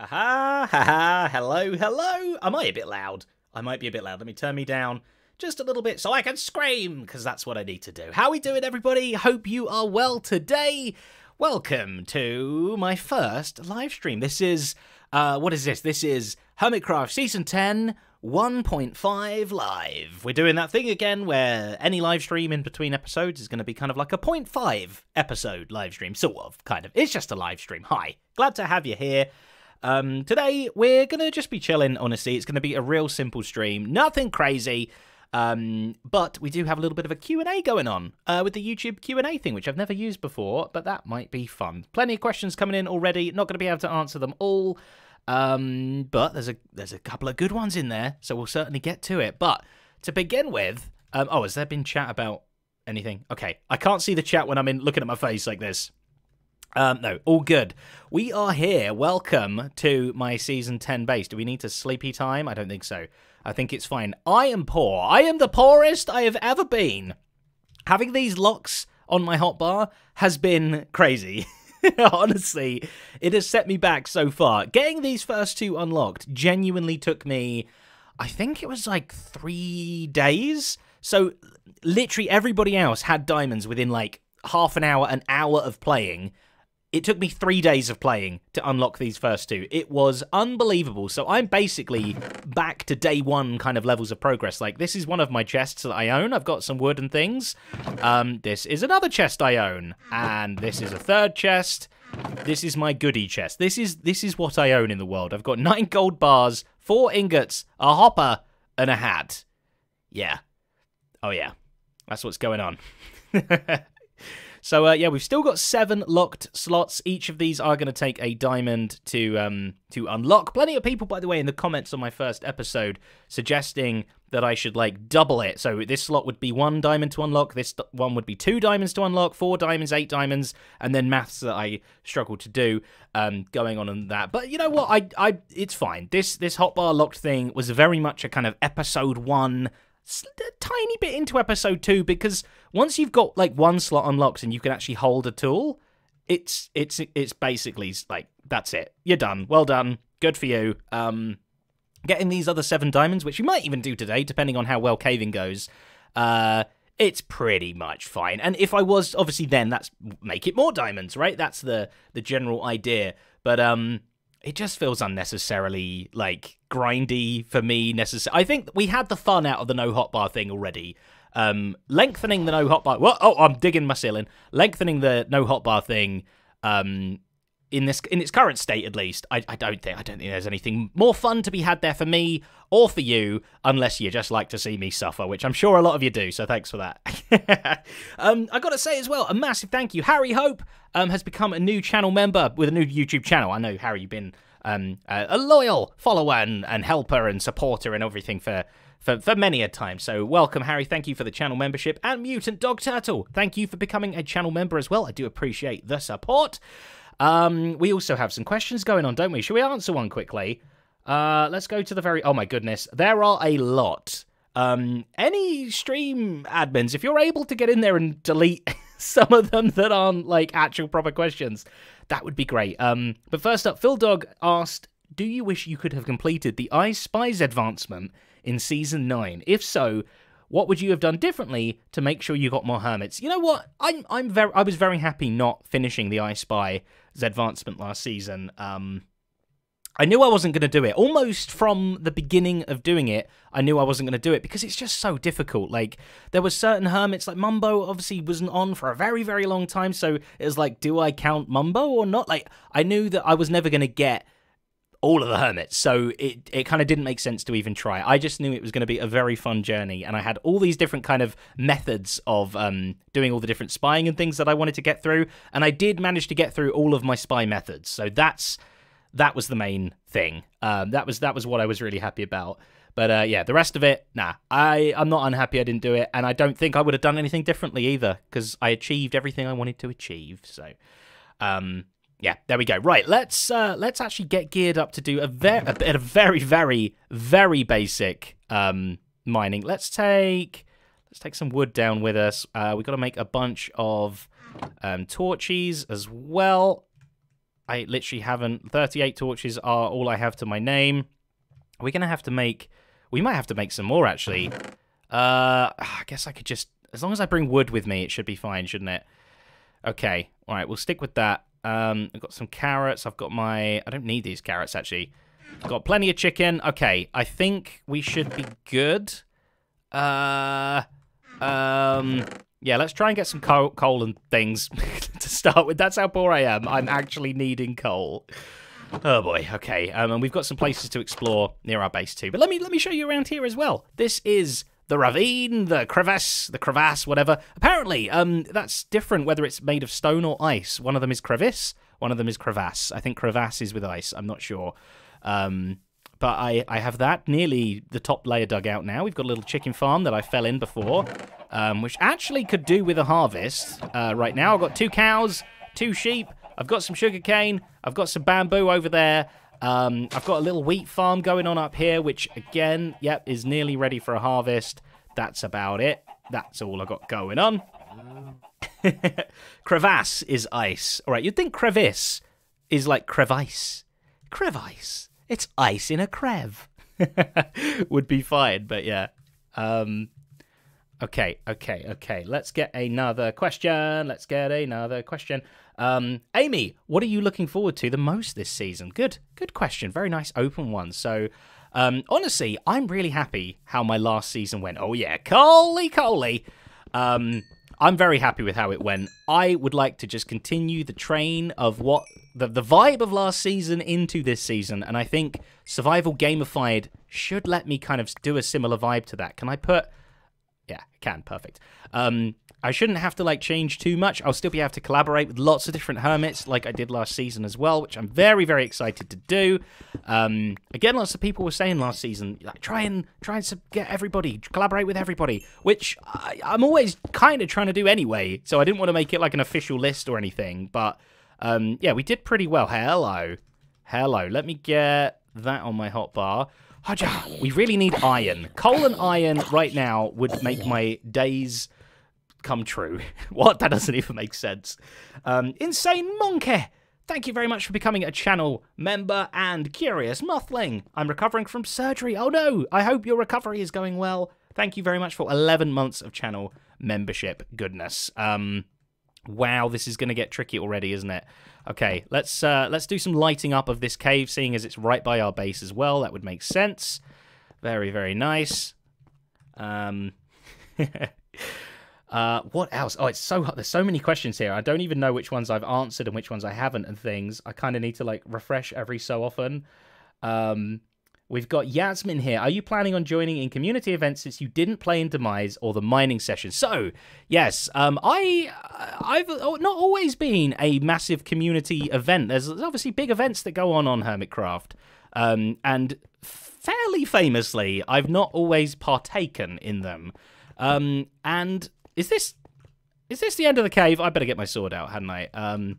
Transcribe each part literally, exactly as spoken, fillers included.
Aha, haha, hello, hello. Am I a bit loud? I might be a bit loud. Let me turn me down just a little bit so I can scream, because that's what I need to do. How we doing, everybody? Hope you are well today. Welcome to my first live stream. This is, uh, what is this? This is Hermitcraft Season ten, one point five live. We're doing that thing again where any live stream in between episodes is going to be kind of like a zero point five episode live stream, sort of, kind of. It's just a live stream. Hi, glad to have you here. Um, today, we're going to just be chilling, honestly. It's going to be a real simple stream. Nothing crazy, um, but we do have a little bit of a Q and A going on uh, with the YouTube Q and A thing, which I've never used before, but that might be fun. Plenty of questions coming in already. Not going to be able to answer them all, um, but there's a, there's a couple of good ones in there, so we'll certainly get to it. But to begin with... Um, oh, has there been chat about anything? Okay, I can't see the chat when I'm in looking at my face like this. Um, no, all good. We are here. Welcome to my Season ten base. Do we need to sleepy time? I don't think so. I think it's fine. I am poor. I am the poorest I have ever been. Having these locks on my hotbar has been crazy. Honestly, it has set me back so far. Getting these first two unlocked genuinely took me, I think it was like three days. So literally everybody else had diamonds within like half an hour, an hour of playing. It took me three days of playing to unlock these first two. It was unbelievable. So I'm basically back to day one kind of levels of progress. Like, this is one of my chests that I own. I've got some wood and things. Um, this is another chest I own. And this is a third chest. This is my goodie chest. This is, this is what I own in the world. I've got nine gold bars, four ingots, a hopper, and a hat. Yeah. Oh, yeah. That's what's going on. So, uh, yeah, we've still got seven locked slots. Each of these are going to take a diamond to um, to unlock. Plenty of people, by the way, in the comments on my first episode suggesting that I should, like, double it. So this slot would be one diamond to unlock, this one would be two diamonds to unlock, four diamonds, eight diamonds, and then maths that I struggle to do um, going on and that. But you know what? I, I, it's fine. This, this hotbar locked thing was very much a kind of episode one, a tiny bit into episode two, because once you've got like one slot unlocked and you can actually hold a tool, it's it's it's basically like, that's it, you're done, well done, good for you. Um getting these other seven diamonds, which you might even do today depending on how well caving goes, uh it's pretty much fine. And if I was, obviously then that's make it more diamonds, right? That's the the general idea. But um it just feels unnecessarily, like, grindy for me. Necessary. I think we had the fun out of the no hotbar thing already. Um, lengthening the no hotbar... Well, oh, I'm digging my ceiling. Lengthening the no hotbar thing um, in this in its current state, at least, I, I don't think I don't think there's anything more fun to be had there for me or for you, unless you just like to see me suffer, which I'm sure a lot of you do, so thanks for that. um, I got to say as well, a massive thank you. Harry Hope um, has become a new channel member with a new YouTube channel. I know, Harry, you've been um, a, a loyal follower and, and helper and supporter and everything for, for, for many a time. So welcome, Harry. Thank you for the channel membership. And Mutant Dog Turtle, thank you for becoming a channel member as well. I do appreciate the support. Um, we also have some questions going on, don't we? Should we answer one quickly? Uh, let's go to the very... Oh, my goodness. There are a lot. Um, any stream admins, if you're able to get in there and delete some of them that aren't, like, actual proper questions, that would be great. Um, but first up, Phil Dog asked, do you wish you could have completed the I Spy's advancement in Season nine? If so... what would you have done differently to make sure you got more hermits? You know what? I'm I'm very I was very happy not finishing the I Spy Zedvancement last season. Um, I knew I wasn't going to do it. Almost from the beginning of doing it, I knew I wasn't going to do it because it's just so difficult. Like, there were certain hermits, like Mumbo obviously wasn't on for a very, very long time. So it was like, do I count Mumbo or not? Like, I knew that I was never going to get all of the hermits, so it, it kind of didn't make sense to even try. I just knew it was going to be a very fun journey, and I had all these different kind of methods of um, doing all the different spying and things that I wanted to get through, and I did manage to get through all of my spy methods, so that's that was the main thing. Um, that was that was what I was really happy about. But uh, yeah, the rest of it, nah, I, I'm not unhappy I didn't do it, and I don't think I would have done anything differently either, because I achieved everything I wanted to achieve, so... Um, yeah, there we go. Right, let's uh, let's actually get geared up to do a, ver a bit of very, very, very basic um, mining. Let's take let's take some wood down with us. Uh, we've got to make a bunch of um, torches as well. I literally haven't. thirty-eight torches are all I have to my name. We're going to have to make... We might have to make some more, actually. Uh, I guess I could just... As long as I bring wood with me, it should be fine, shouldn't it? Okay. All right, we'll stick with that. Um, I've got some carrots. I've got my... I don't need these carrots, actually. I've got plenty of chicken. Okay, I think we should be good. Uh... Um... Yeah, let's try and get some coal, coal and things to start with. That's how poor I am. I'm actually needing coal. Oh boy. Okay. Um, and we've got some places to explore near our base too. But let me let me show you around here as well. This is the ravine, the crevasse, the crevasse, whatever. Apparently, um, that's different whether it's made of stone or ice. One of them is crevice. One of them is crevasse. I think crevasse is with ice. I'm not sure. Um. But I, I have that, nearly the top layer dug out now. We've got a little chicken farm that I fell in before, um, which actually could do with a harvest uh, right now. I've got two cows, two sheep, I've got some sugarcane, I've got some bamboo over there. Um, I've got a little wheat farm going on up here, which again, yep, is nearly ready for a harvest. That's about it. That's all I got going on. Crevasse is ice. All right, you'd think crevice is like crevice. Crevice. It's ice in a crev. Would be fine, but yeah. Um, okay, okay, okay. Let's get another question. Let's get another question. Um, Amy, what are you looking forward to the most this season? Good, good question. Very nice open one. So, um, honestly, I'm really happy how my last season went. Oh, yeah. Coley, Coley. Um, I'm very happy with how it went. I would like to just continue the train of what the, the vibe of last season into this season, and I think Survival Gamified should let me kind of do a similar vibe to that. Can I put... Yeah, I can. Perfect. Um, I shouldn't have to, like, change too much. I'll still be able to collaborate with lots of different hermits like I did last season as well, which I'm very, very excited to do. Um, again, lots of people were saying last season, like, try and try and get everybody, collaborate with everybody, which I, I'm always kind of trying to do anyway, so I didn't want to make it like an official list or anything, but um, yeah, we did pretty well. Hello. Hello. Let me get that on my hotbar. We really need iron. Coal and iron right now would make my days... come true. What? That doesn't even make sense. Um, Insane Monkey, thank you very much for becoming a channel member. And Curious Mothling, I'm recovering from surgery. Oh no, I hope your recovery is going well. Thank you very much for eleven months of channel membership. Goodness. Um, wow, this is going to get tricky already, isn't it? Okay, let's uh, let's do some lighting up of this cave, seeing as it's right by our base as well. That would make sense. Very, very nice. Um... Uh, what else? Oh, it's so hot. There's so many questions here. I don't even know which ones I've answered and which ones I haven't and things. I kind of need to, like, refresh every so often. Um, we've got Yasmin here. Are you planning on joining in community events since you didn't play in Demise or the mining session? So, yes, um, I, I've not always been a massive community event. There's obviously big events that go on on Hermitcraft. Um, and fairly famously, I've not always partaken in them. Um, and... Is this is this the end of the cave? I better get my sword out, hadn't I? Um,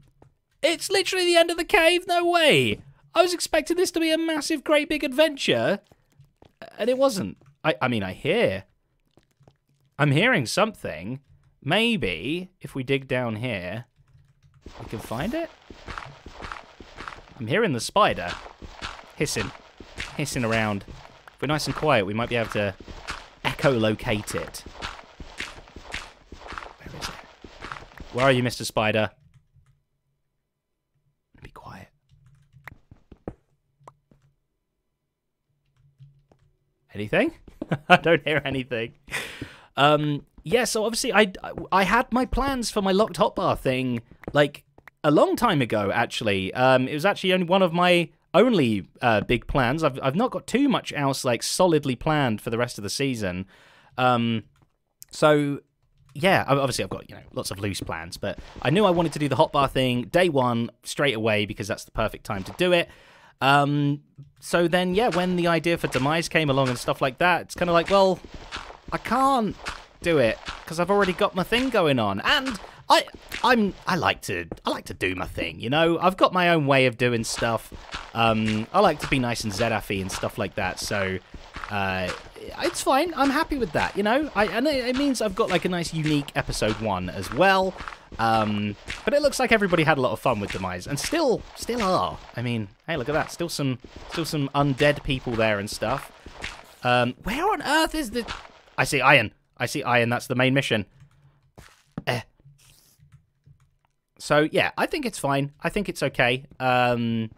it's literally the end of the cave? No way! I was expecting this to be a massive, great big adventure, and it wasn't. I, I mean, I hear. I'm hearing something. Maybe, if we dig down here, we can find it? I'm hearing the spider hissing, hissing around. If we're nice and quiet, we might be able to echolocate it. Where are you, Mister Spider? Be quiet. Anything? I don't hear anything. Um, yeah, so obviously I, I had my plans for my locked hotbar thing, like, a long time ago, actually. Um, it was actually only one of my only uh, big plans. I've, I've not got too much else, like, solidly planned for the rest of the season. Um, so... Yeah, obviously I've got, you know, lots of loose plans, but I knew I wanted to do the hotbar thing day one straight away because that's the perfect time to do it. Um, so then, yeah, when the idea for Demise came along and stuff like that, it's kind of like, well, I can't do it because I've already got my thing going on, and I, I'm, I like to, I like to do my thing, you know. I've got my own way of doing stuff. Um, I like to be nice and Zedaphy and stuff like that. So. Uh, It's fine. I'm happy with that, you know? I, and it means I've got, like, a nice, unique episode one as well. Um, but it looks like everybody had a lot of fun with Demise, and still, still are. I mean, hey, look at that. Still some, still some undead people there and stuff. Um, where on earth is the... I see iron. I see iron. That's the main mission. Eh. So, yeah, I think it's fine. I think it's okay. Um,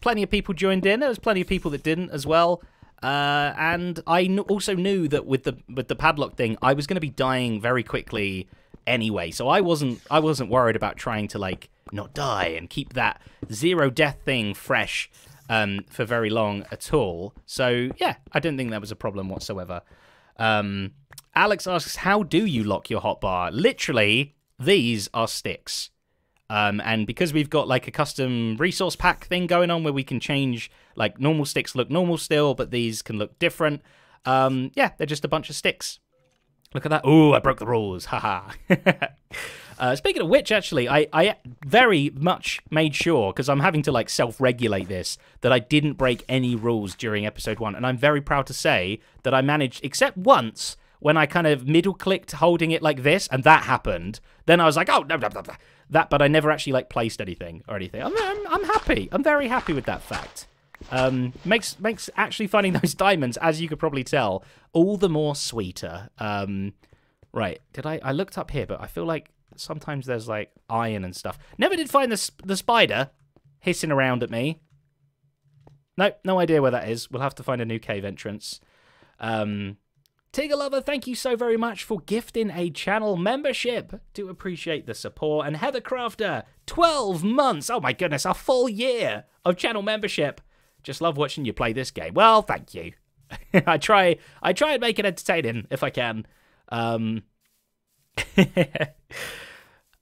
plenty of people joined in. There was plenty of people that didn't as well. Uh, and I kn also knew that with the with the padlock thing, I was going to be dying very quickly anyway. So I wasn't I wasn't worried about trying to, like, not die and keep that zero death thing fresh um, for very long at all. So, yeah, I didn't think that was a problem whatsoever. Um, Alex asks, how do you lock your hotbar? Literally, these are sticks. Um, and because we've got, like, a custom resource pack thing going on where we can change, like, normal sticks look normal still, but these can look different. Um, yeah, they're just a bunch of sticks. Look at that. Ooh, I broke the rules. Haha. uh, speaking of which, actually, I, I very much made sure, because I'm having to, like, self-regulate this, that I didn't break any rules during episode one. And I'm very proud to say that I managed, except once, when I kind of middle-clicked holding it like this, and that happened. Then I was like, oh, no, no, no, no. That, but I never actually, like, placed anything or anything. I'm, I'm, I'm happy. I'm very happy with that fact. Um, makes makes actually finding those diamonds, as you could probably tell, all the more sweeter. Um, right. Did I... I looked up here, but I feel like sometimes there's, like, iron and stuff. Never did find the, the spider hissing around at me. Nope. No idea where that is. We'll have to find a new cave entrance. Um... Tigalover, thank you so very much for gifting a channel membership. Do appreciate the support. And Heather Crafter, twelve months. Oh my goodness, a full year of channel membership. Just love watching you play this game. Well, thank you. I try I try and make it entertaining if I can. Um,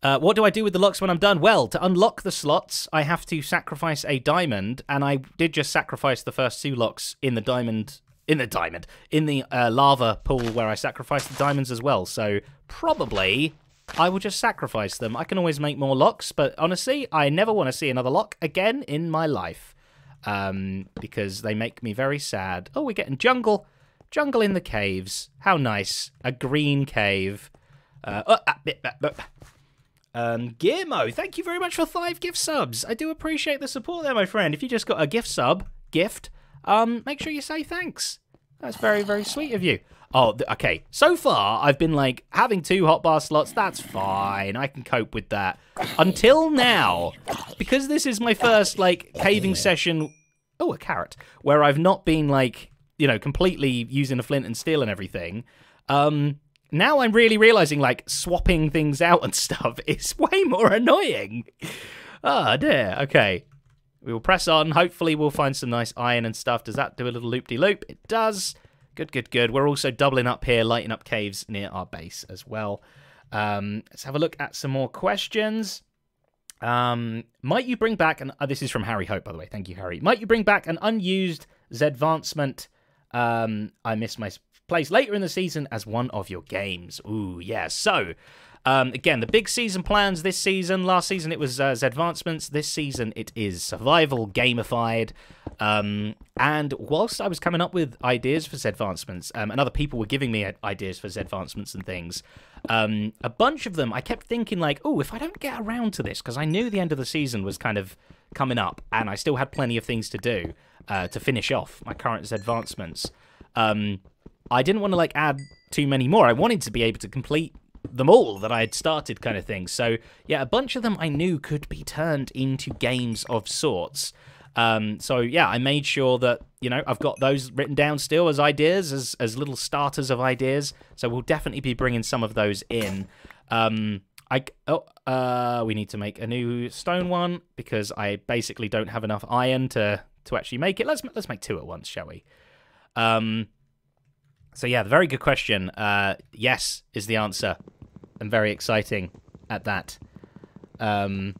uh, what do I do with the locks when I'm done? Well, to unlock the slots, I have to sacrifice a diamond. And I did just sacrifice the first two locks in the diamond... In the diamond. In the uh, lava pool where I sacrificed the diamonds as well. So probably I will just sacrifice them. I can always make more locks. But honestly, I never want to see another lock again in my life. Um, because they make me very sad. Oh, we're getting jungle. Jungle in the caves. How nice. A green cave. Uh, oh, ah, bit, bit, bit. Um, Guillermo, thank you very much for five gift subs. I do appreciate the support there, my friend. If you just got a gift sub, gift... Um, make sure you say thanks. That's very, very sweet of you. Oh, okay. So far, I've been, like, having two hotbar slots. That's fine. I can cope with that. Until now, because this is my first, like, caving session... Oh, a carrot. Where I've not been, like, you know, completely using a flint and steel and everything. Um, now I'm really realizing, like, swapping things out and stuff is way more annoying. Oh, dear. Okay. We will press on. Hopefully, we'll find some nice iron and stuff. Does that do a little loop-de-loop? It does. Good, good, good. We're also doubling up here, lighting up caves near our base as well. Um, let's have a look at some more questions. Um, might you bring back... an? Oh, this is from Harry Hope, by the way. Thank you, Harry. Might you bring back an unused Zedvancement? Um, I miss my place later in the season as one of your games. Ooh, yeah. So... Um, again, the big season plans this season. Last season it was uh, Zedvancements. This season it is Survival Gamified. Um, and whilst I was coming up with ideas for Zedvancements, um, and other people were giving me ideas for Zedvancements and things, um, a bunch of them I kept thinking, like, oh, if I don't get around to this, because I knew the end of the season was kind of coming up, and I still had plenty of things to do uh, to finish off my current Zedvancements. Um, I didn't want to, like, add too many more. I wanted to be able to complete them all that I had started, kind of thing. So, yeah, a bunch of them I knew could be turned into games of sorts. Um, so, yeah, I made sure that, you know, I've got those written down still as ideas, as, as little starters of ideas. So we'll definitely be bringing some of those in. Um, I oh, uh, we need to make a new stone one because I basically don't have enough iron to, to actually make it. Let's, let's make two at once, shall we? Um, so, yeah, very good question. Uh, yes is the answer. And very exciting at that. Um,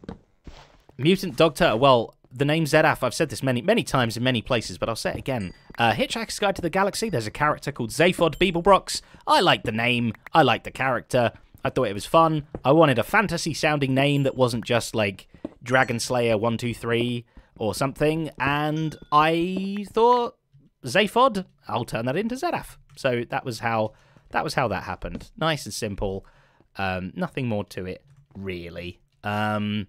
Mutant Dog Turtle. Well, the name Zedaph, I've said this many, many times in many places, but I'll say it again. Uh, Hitchhiker's Guide to the Galaxy, there's a character called Zaphod Beeblebrox. I like the name. I like the character. I thought it was fun. I wanted a fantasy-sounding name that wasn't just, like, Dragon Slayer one two three or something. And I thought, Zaphod, I'll turn that into Zedaph. So that was how that, was how that happened. Nice and simple. Um, nothing more to it really. Um,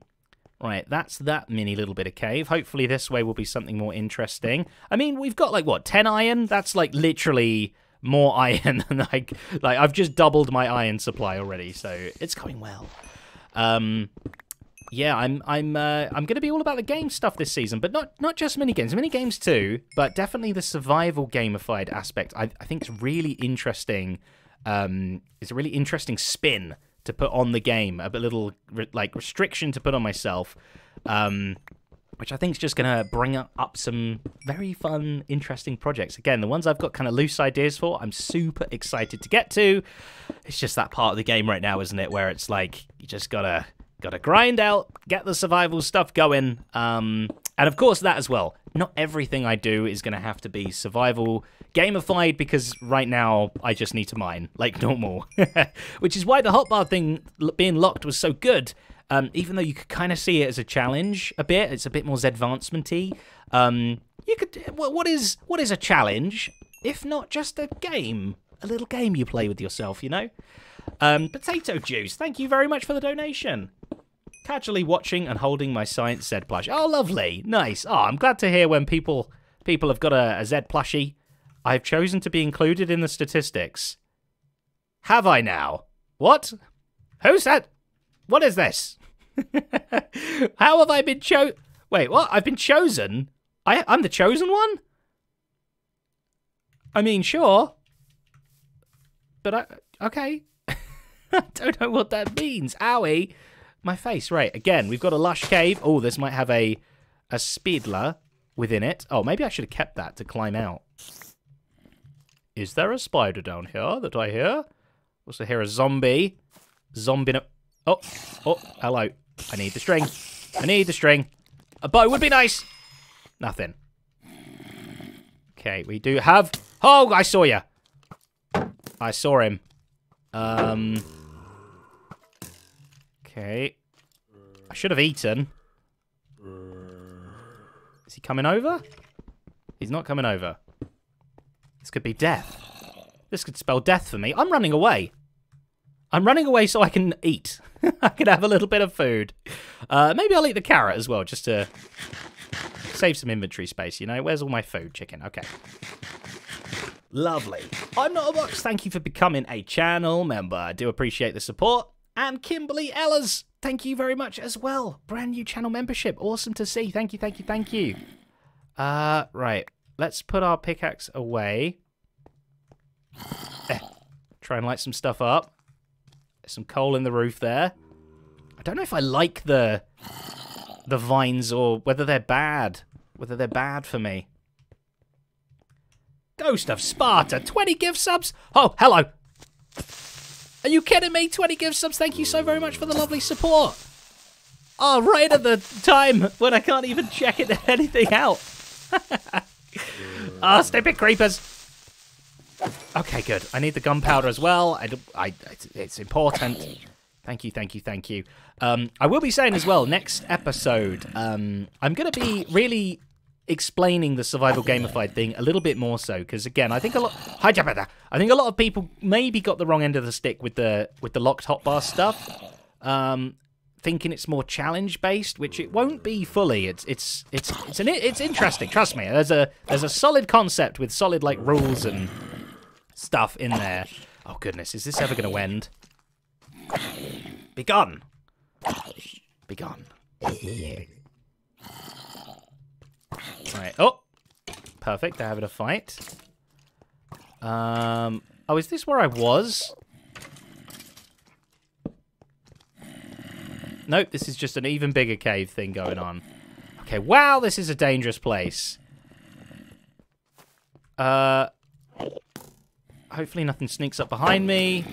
right, that's that mini little bit of cave. Hopefully this way will be something more interesting. I mean, we've got, like, what, ten iron? That's, like, literally more iron than, like, like I've just doubled my iron supply already, so it's going well. Um... Yeah, I'm I'm uh, I'm going to be all about the game stuff this season, but not not just mini games, mini games too, but definitely the survival gamified aspect. I, I think it's really interesting. Um, it's a really interesting spin to put on the game, a little re like restriction to put on myself, um, which I think is just going to bring up, up some very fun, interesting projects. Again, the ones I've got kind of loose ideas for, I'm super excited to get to. It's just that part of the game right now, isn't it, where it's like you just gotta. Gotta grind out, get the survival stuff going, um, and of course that as well. Not everything I do is gonna have to be survival gamified, because right now I just need to mine, like normal. Which is why the hotbar thing being locked was so good, um, even though you could kind of see it as a challenge a bit. It's a bit more Zedvancement-y. Um, you could, what is what is a challenge if not just a game? A little game you play with yourself, you know? Um, potato juice, thank you very much for the donation. Casually watching and holding my science Zed plush. Oh, lovely. Nice. Oh, I'm glad to hear when people people have got a, a Zed plushie. I've chosen to be included in the statistics. Have I now? What? Who said? What is this? How have I been cho- Wait, what? I've been chosen? I, I'm the chosen one? I mean, sure. But I... Okay. I don't know what that means. Owie. My face. Right. Again, we've got a lush cave. Oh, this might have a a spider within it. Oh, maybe I should have kept that to climb out. Is there a spider down here that I hear? Also hear a zombie. Zombie. No oh. Oh. Hello. I need the string. I need the string. A bow would be nice. Nothing. Okay. We do have... Oh, I saw you. I saw him. Um... Okay. I should have eaten. Is he coming over? He's not coming over. This could be death. This could spell death for me. I'm running away. I'm running away so I can eat. I can have a little bit of food. Uh, maybe I'll eat the carrot as well, just to save some inventory space, you know? Where's all my food? Chicken. Okay. Lovely. I'm Not A Box, thank you for becoming a channel member. I do appreciate the support. And Kimberly Ellers, thank you very much as well. Brand new channel membership. Awesome to see. Thank you, thank you, thank you. Uh, right. Let's put our pickaxe away. Eh, try and light some stuff up. There's some coal in the roof there. I don't know if I like the the vines or whether they're bad. Whether they're bad for me. Ghost of Sparta, twenty gift subs. Oh, hello. Are you kidding me? twenty gift subs. Thank you so very much for the lovely support. Oh, right at the time when I can't even check it anything out. Ah, oh, stupid creepers. Okay, good. I need the gunpowder as well. I, I, it's important. Thank you, thank you, thank you. Um, I will be saying as well, next episode, um, I'm going to be really explaining the survival gamified thing a little bit more so, because again, I think a lot. Hi, Jabada. I think a lot of people maybe got the wrong end of the stick with the with the locked hotbar stuff, um, thinking it's more challenge based, which it won't be fully. It's it's it's it's an it's interesting. Trust me. There's a there's a solid concept with solid like rules and stuff in there. Oh goodness, is this ever going to end? Be gone. Be gone. Yeah. Right. Oh, perfect. They're having a fight. Um. Oh, is this where I was? Nope. This is just an even bigger cave thing going on. Okay. Wow. This is a dangerous place. Uh. Hopefully nothing sneaks up behind me.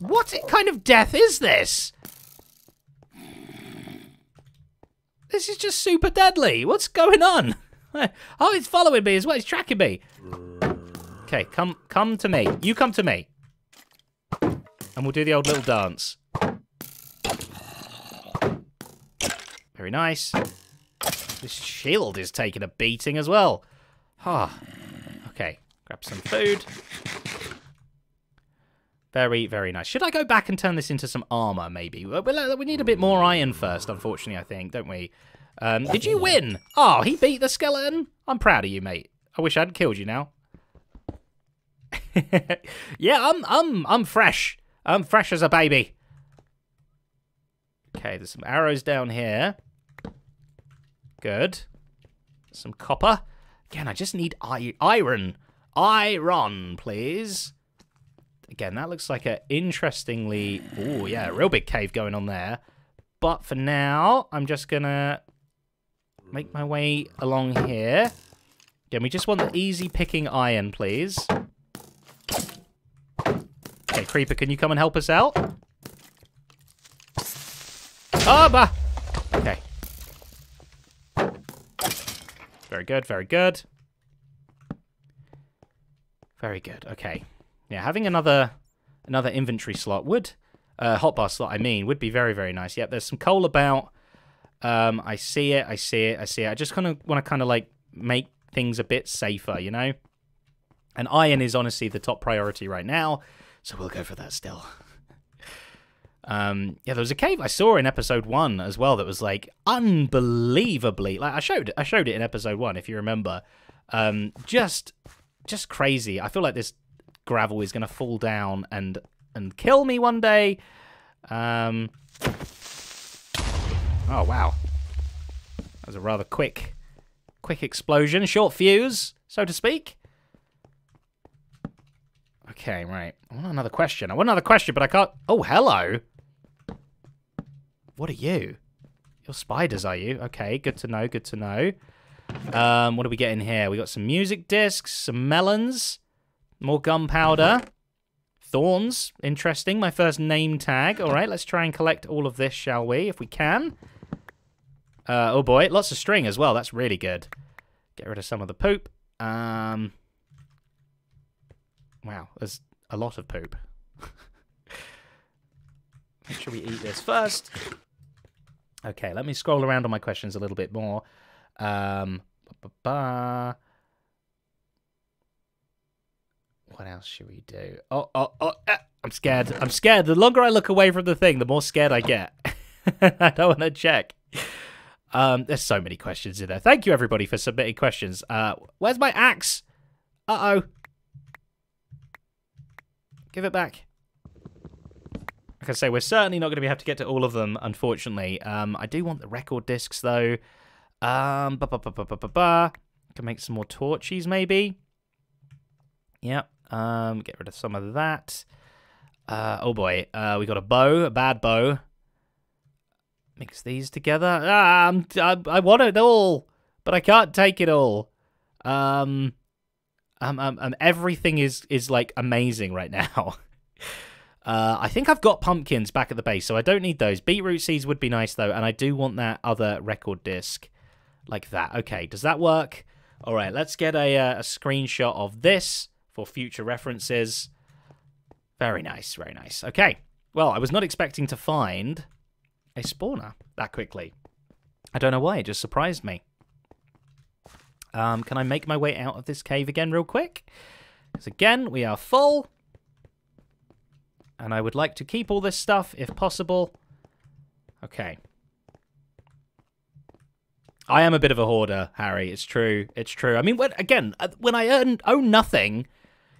What kind of death is this? This is just super deadly. What's going on? Oh, it's following me as well. It's tracking me. Okay, come come to me. You come to me. And we'll do the old little dance. Very nice. This shield is taking a beating as well. Ah. Okay, grab some food. Very, very nice. Should I go back and turn this into some armor, maybe? We need a bit more iron first, unfortunately, I think, don't we? Um, did you win? Oh, he beat the skeleton. I'm proud of you, mate. I wish I hadn't killed you now. Yeah, I'm, I'm, I'm fresh. I'm fresh as a baby. Okay, there's some arrows down here. Good. Some copper. Again, I just need iron. Iron, please. Again, that looks like an interestingly... Oh, yeah, a real big cave going on there. But for now, I'm just going to make my way along here. Again, we just want the easy picking iron, please. Okay, Creeper, can you come and help us out? Oh, bah! Okay. Very good, very good. Very good, okay. Yeah, having another another inventory slot would... Uh, hotbar slot, I mean, would be very, very nice. Yep, there's some coal about. Um, I see it, I see it, I see it. I just kind of want to kind of, like, make things a bit safer, you know? And iron is honestly the top priority right now, so we'll go for that still. Um, yeah, there was a cave I saw in episode one as well that was, like, unbelievably... Like, I showed, I showed it in episode one, if you remember. Um, just, just crazy. I feel like this gravel is going to fall down and... and kill me one day. Um, oh, wow. That was a rather quick, quick explosion. Short fuse, so to speak. Okay, right. I want another question. I want another question, but I can't... Oh, hello. What are you? You're spiders, are you? Okay, good to know, good to know. Um, what do we get in here? We got some music discs, some melons, more gunpowder. Thorns, interesting. My first name tag. All right, let's try and collect all of this, shall we, if we can. Uh, oh, boy, lots of string as well. That's really good. Get rid of some of the poop. Um, wow, there's a lot of poop. Make sure we eat this first. Okay, let me scroll around on my questions a little bit more. Um, ba-ba-ba. What else should we do? Oh, oh, oh, ah, I'm scared. I'm scared. The longer I look away from the thing, the more scared I get. I don't want to check. Um, there's so many questions in there. Thank you, everybody, for submitting questions. Uh, where's my axe? Uh-oh. Give it back. Like I say, we're certainly not going to be able to get to all of them, unfortunately. Um, I do want the record discs, though. Um, ba-ba-ba-ba-ba-ba. Can make some more torches, maybe. Yep. Um, get rid of some of that. Uh, oh boy, uh, we got a bow, a bad bow. Mix these together. Ah, I'm, I, I want it all, but I can't take it all. Um, um, um, um everything is is like amazing right now. uh, I think I've got pumpkins back at the base, so I don't need those. Beetroot seeds would be nice though, and I do want that other record disc, like that. Okay, does that work? All right, let's get a a, a screenshot of this. For future references. Very nice, very nice. Okay, well, I was not expecting to find a spawner that quickly. I don't know why, it just surprised me. Um, can I make my way out of this cave again real quick? Because again, we are full. And I would like to keep all this stuff if possible. Okay. I am a bit of a hoarder, Harry. It's true, it's true. I mean, when, again, when I earn, own nothing...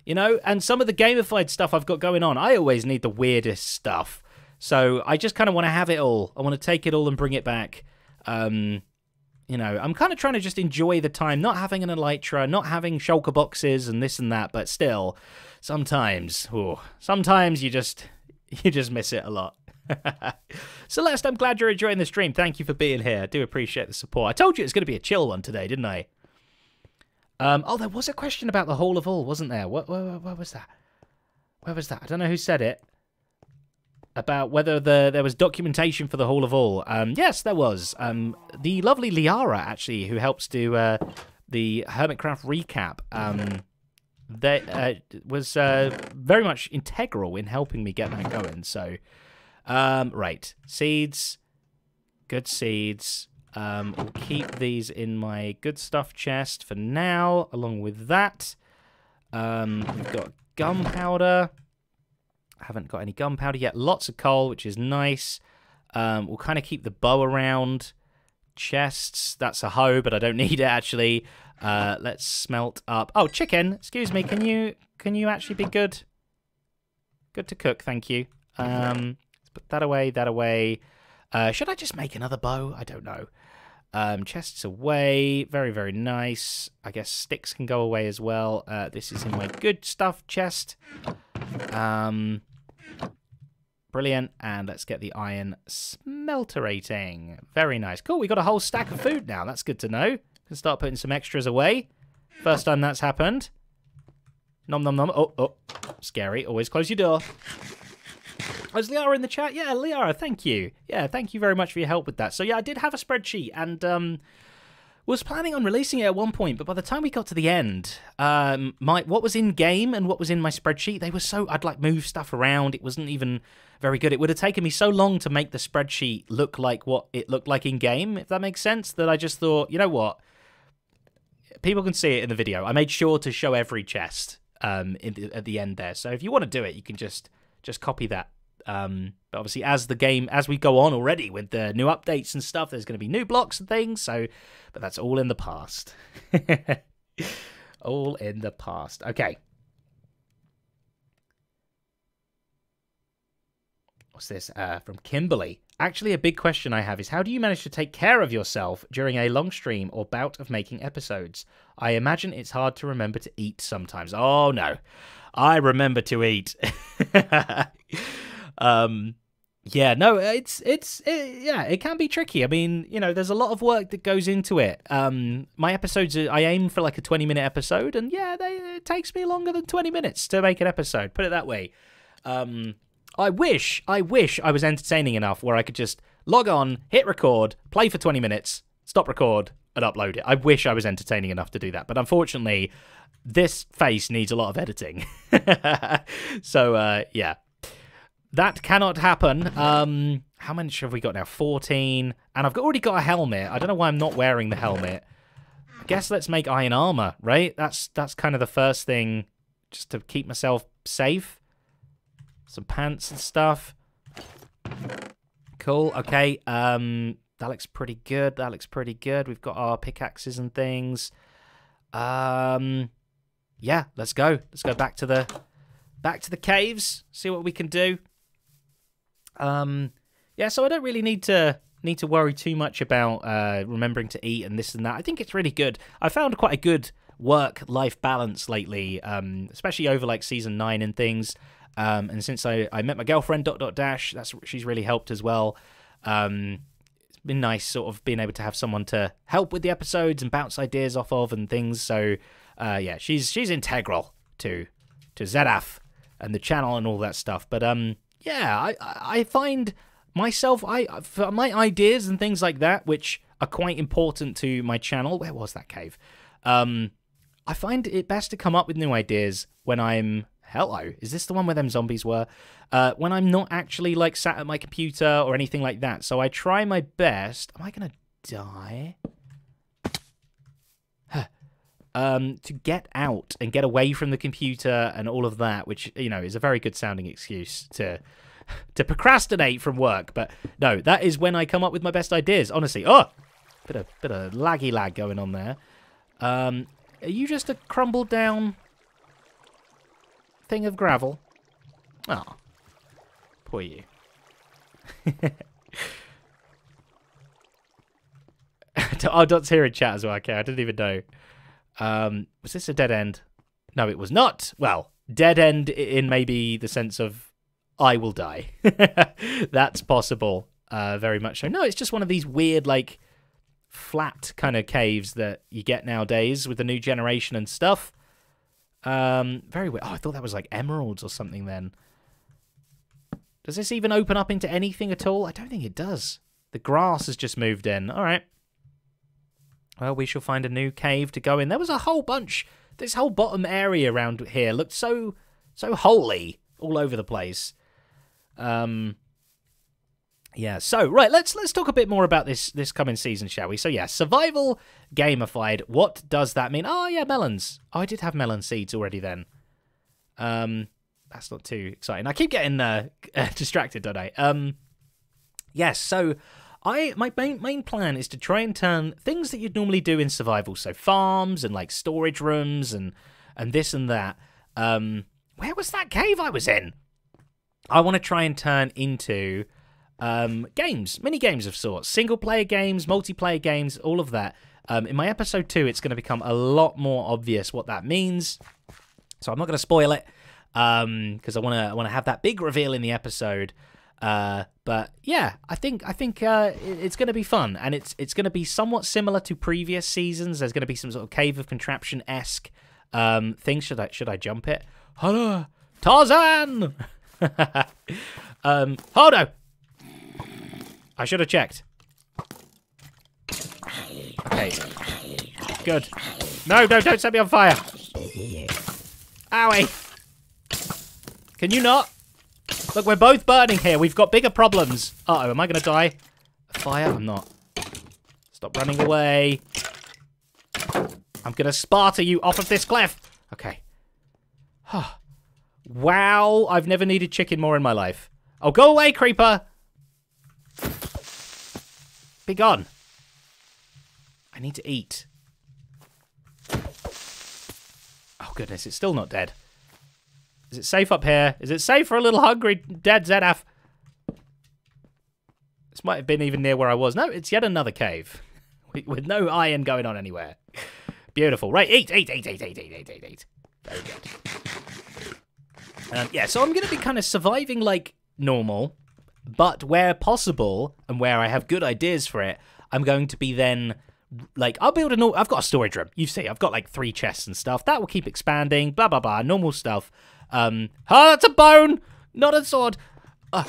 You know, and some of the gamified stuff I've got going on, I always need the weirdest stuff. So I just kind of want to have it all. I want to take it all and bring it back. Um, you know, I'm kind of trying to just enjoy the time, not having an elytra, not having shulker boxes and this and that, but still, sometimes, ooh, sometimes you just, you just miss it a lot. Celeste, I'm glad you're enjoying the stream. Thank you for being here. I do appreciate the support. I told you it's going to be a chill one today, didn't I? Um, oh, there was a question about the Hall of All, wasn't there? What, where, where, where was that? Where was that? I don't know who said it. About whether the, there was documentation for the Hall of All. Um, yes, there was. Um, the lovely Liara, actually, who helps do uh, the Hermitcraft recap, um, that uh, was uh, very much integral in helping me get that going. So, um, right. Seeds. Good seeds. Um, I'll keep these in my good stuff chest for now, along with that. Um, we've got gunpowder. haven't got any gunpowder yet. Lots of coal, which is nice. Um, we'll kind of keep the bow around. Chests, that's a hoe, but I don't need it actually. Uh, let's smelt up. Oh, chicken. Excuse me. Can you can you actually be good? Good to cook. Thank you. Um, let's put that away. That away. Uh, should I just make another bow? I don't know. Um, chests away. Very, very nice. I guess sticks can go away as well. Uh, this is in my good stuff chest. Um, brilliant. And let's get the iron smelterating. Very nice. Cool. We got a whole stack of food now. That's good to know. Can start putting some extras away. First time that's happened. Nom nom nom. Oh, oh. Scary. Always close your door. Was Liara in the chat? Yeah, Liara, thank you. Yeah, thank you very much for your help with that. So yeah, I did have a spreadsheet and um, was planning on releasing it at one point, but by the time we got to the end, um, my what was in game and what was in my spreadsheet, they were so, I'd like move stuff around. It wasn't even very good. It would have taken me so long to make the spreadsheet look like what it looked like in game, if that makes sense, that I just thought, you know what? People can see it in the video. I made sure to show every chest um, in the, at the end there. So if you want to do it, you can just just copy that. Um, but obviously, as the game, as we go on already with the new updates and stuff, there's going to be new blocks and things. So, but that's all in the past. All in the past. Okay. What's this? Uh, from Kimberly. Actually, a big question I have is how do you manage to take care of yourself during a long stream or bout of making episodes? I imagine it's hard to remember to eat sometimes. Oh, no. I remember to eat. Um, yeah, no, it's, it's, it, yeah, it can be tricky. I mean, you know, there's a lot of work that goes into it. Um, my episodes, I aim for like a twenty minute episode and yeah, they, it takes me longer than twenty minutes to make an episode, put it that way. Um, I wish, I wish I was entertaining enough where I could just log on, hit record, play for twenty minutes, stop record and upload it. I wish I was entertaining enough to do that, but unfortunately this face needs a lot of editing. So, uh, yeah. That cannot happen. Um, how much have we got now? fourteen. And I've already got a helmet. I don't know why I'm not wearing the helmet. I guess let's make iron armor, right? That's that's kind of the first thing, just to keep myself safe. Some pants and stuff. Cool. Okay. Um, that looks pretty good. That looks pretty good. We've got our pickaxes and things. Um, yeah. Let's go. Let's go back to the back to the caves. See what we can do. Um, yeah, so I don't really need to need to worry too much about uh, remembering to eat and this and that. I think it's really good. I found quite a good work-life balance lately, um, especially over like season nine and things. Um, and since I, I met my girlfriend, dot dot dash, that's she's really helped as well. Um, it's been nice sort of being able to have someone to help with the episodes and bounce ideas off of and things. So uh, yeah, she's she's integral to to Zedaph and the channel and all that stuff. But um. Yeah, I I find myself, I for my ideas and things like that, which are quite important to my channel. Where was that cave? Um, I find it best to come up with new ideas when I'm, hello, is this the one where them zombies were? Uh, when I'm not actually like sat at my computer or anything like that. So I try my best. Am I going to die? Um, to get out and get away from the computer and all of that, which, you know, is a very good sounding excuse to to procrastinate from work. But no, that is when I come up with my best ideas, honestly. Oh, bit of, bit of laggy lag going on there. Um, are you just a crumbled down thing of gravel? Oh, poor you. Oh, Dot's here in chat as well. Okay, I didn't even know. Um, was this a dead end? No, it was not. Well, dead end in maybe the sense of I will die. That's possible. Uh, very much so. No, it's just one of these weird, like, flat kind of caves that you get nowadays with the new generation and stuff. Um, very weird. Oh, I thought that was like emeralds or something then. Does this even open up into anything at all? I don't think it does. The grass has just moved in. All right. Well, we shall find a new cave to go in. There was a whole bunch. This whole bottom area around here looked so, so holy all over the place. Um, yeah. So right, let's let's talk a bit more about this this coming season, shall we? So yeah, survival gamified. What does that mean? Oh yeah, melons. Oh, I did have melon seeds already then. Um, that's not too exciting. I keep getting uh, uh, distracted, don't I? Um, yes, so I my main, main plan is to try and turn things that you'd normally do in survival, so farms and like storage rooms and and this and that. Um, where was that cave I was in? I want to try and turn into um, games, mini games of sorts, single player games, multiplayer games, all of that. Um, in my episode two, it's going to become a lot more obvious what that means. So I'm not going to spoil it because um, I want to I want to have that big reveal in the episode. Uh, but yeah, I think I think uh, it's going to be fun, and it's it's going to be somewhat similar to previous seasons. There's going to be some sort of Cave of Contraption-esque um, thing. Should I should I jump it? Hello, Tarzan. um, hold on. I should have checked. Okay. Good. No, no, don't set me on fire. Owie. Can you not? Look, we're both burning here. We've got bigger problems. Uh-oh, am I going to die? Fire? I'm not. Stop running away. I'm going to Sparta you off of this cliff. Okay. Wow, I've never needed chicken more in my life. Oh, go away, creeper. Be gone. I need to eat. Oh, goodness, it's still not dead. Is it safe up here? Is it safe for a little hungry dead Zedaph? This might have been even near where I was. No, it's yet another cave with no iron going on anywhere. Beautiful. Right, eat, eat, eat, eat, eat, eat, eat, eat. Very good. Um, yeah, so I'm going to be kind of surviving like normal, but where possible and where I have good ideas for it, I'm going to be then... Like, I'll build a normal... I've got a storage room. You see, I've got, like, three chests and stuff. That will keep expanding. Blah, blah, blah. Normal stuff. Um, oh, that's a bone! Not a sword. Uh,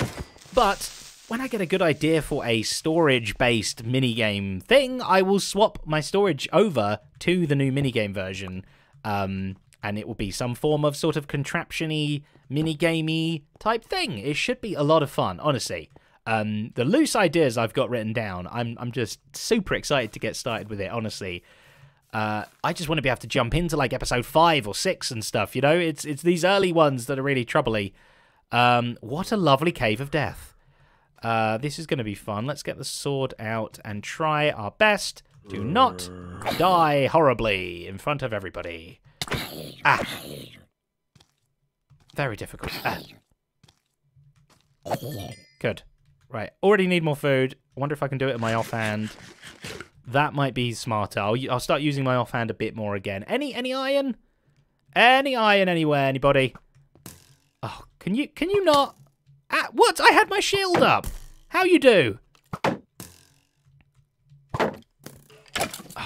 but when I get a good idea for a storage-based minigame thing, I will swap my storage over to the new minigame version. Um, and it will be some form of sort of contraption-y, minigamey type thing. It should be a lot of fun, honestly. Um, the loose ideas I've got written down, I'm I'm just super excited to get started with it, honestly. Uh, I just want to be able to jump into, like, episode five or six and stuff, you know? It's it's these early ones that are really troubly. Um, what a lovely cave of death. Uh, this is going to be fun. Let's get the sword out and try our best to not die horribly in front of everybody. Ah. Very difficult. Ah. Good. Right, already need more food. I wonder if I can do it in my offhand. That might be smarter. I'll, I'll start using my offhand a bit more again. Any any iron? Any iron anywhere, anybody? Oh, can you can you not? Ah, what? I had my shield up. How you do? Oh,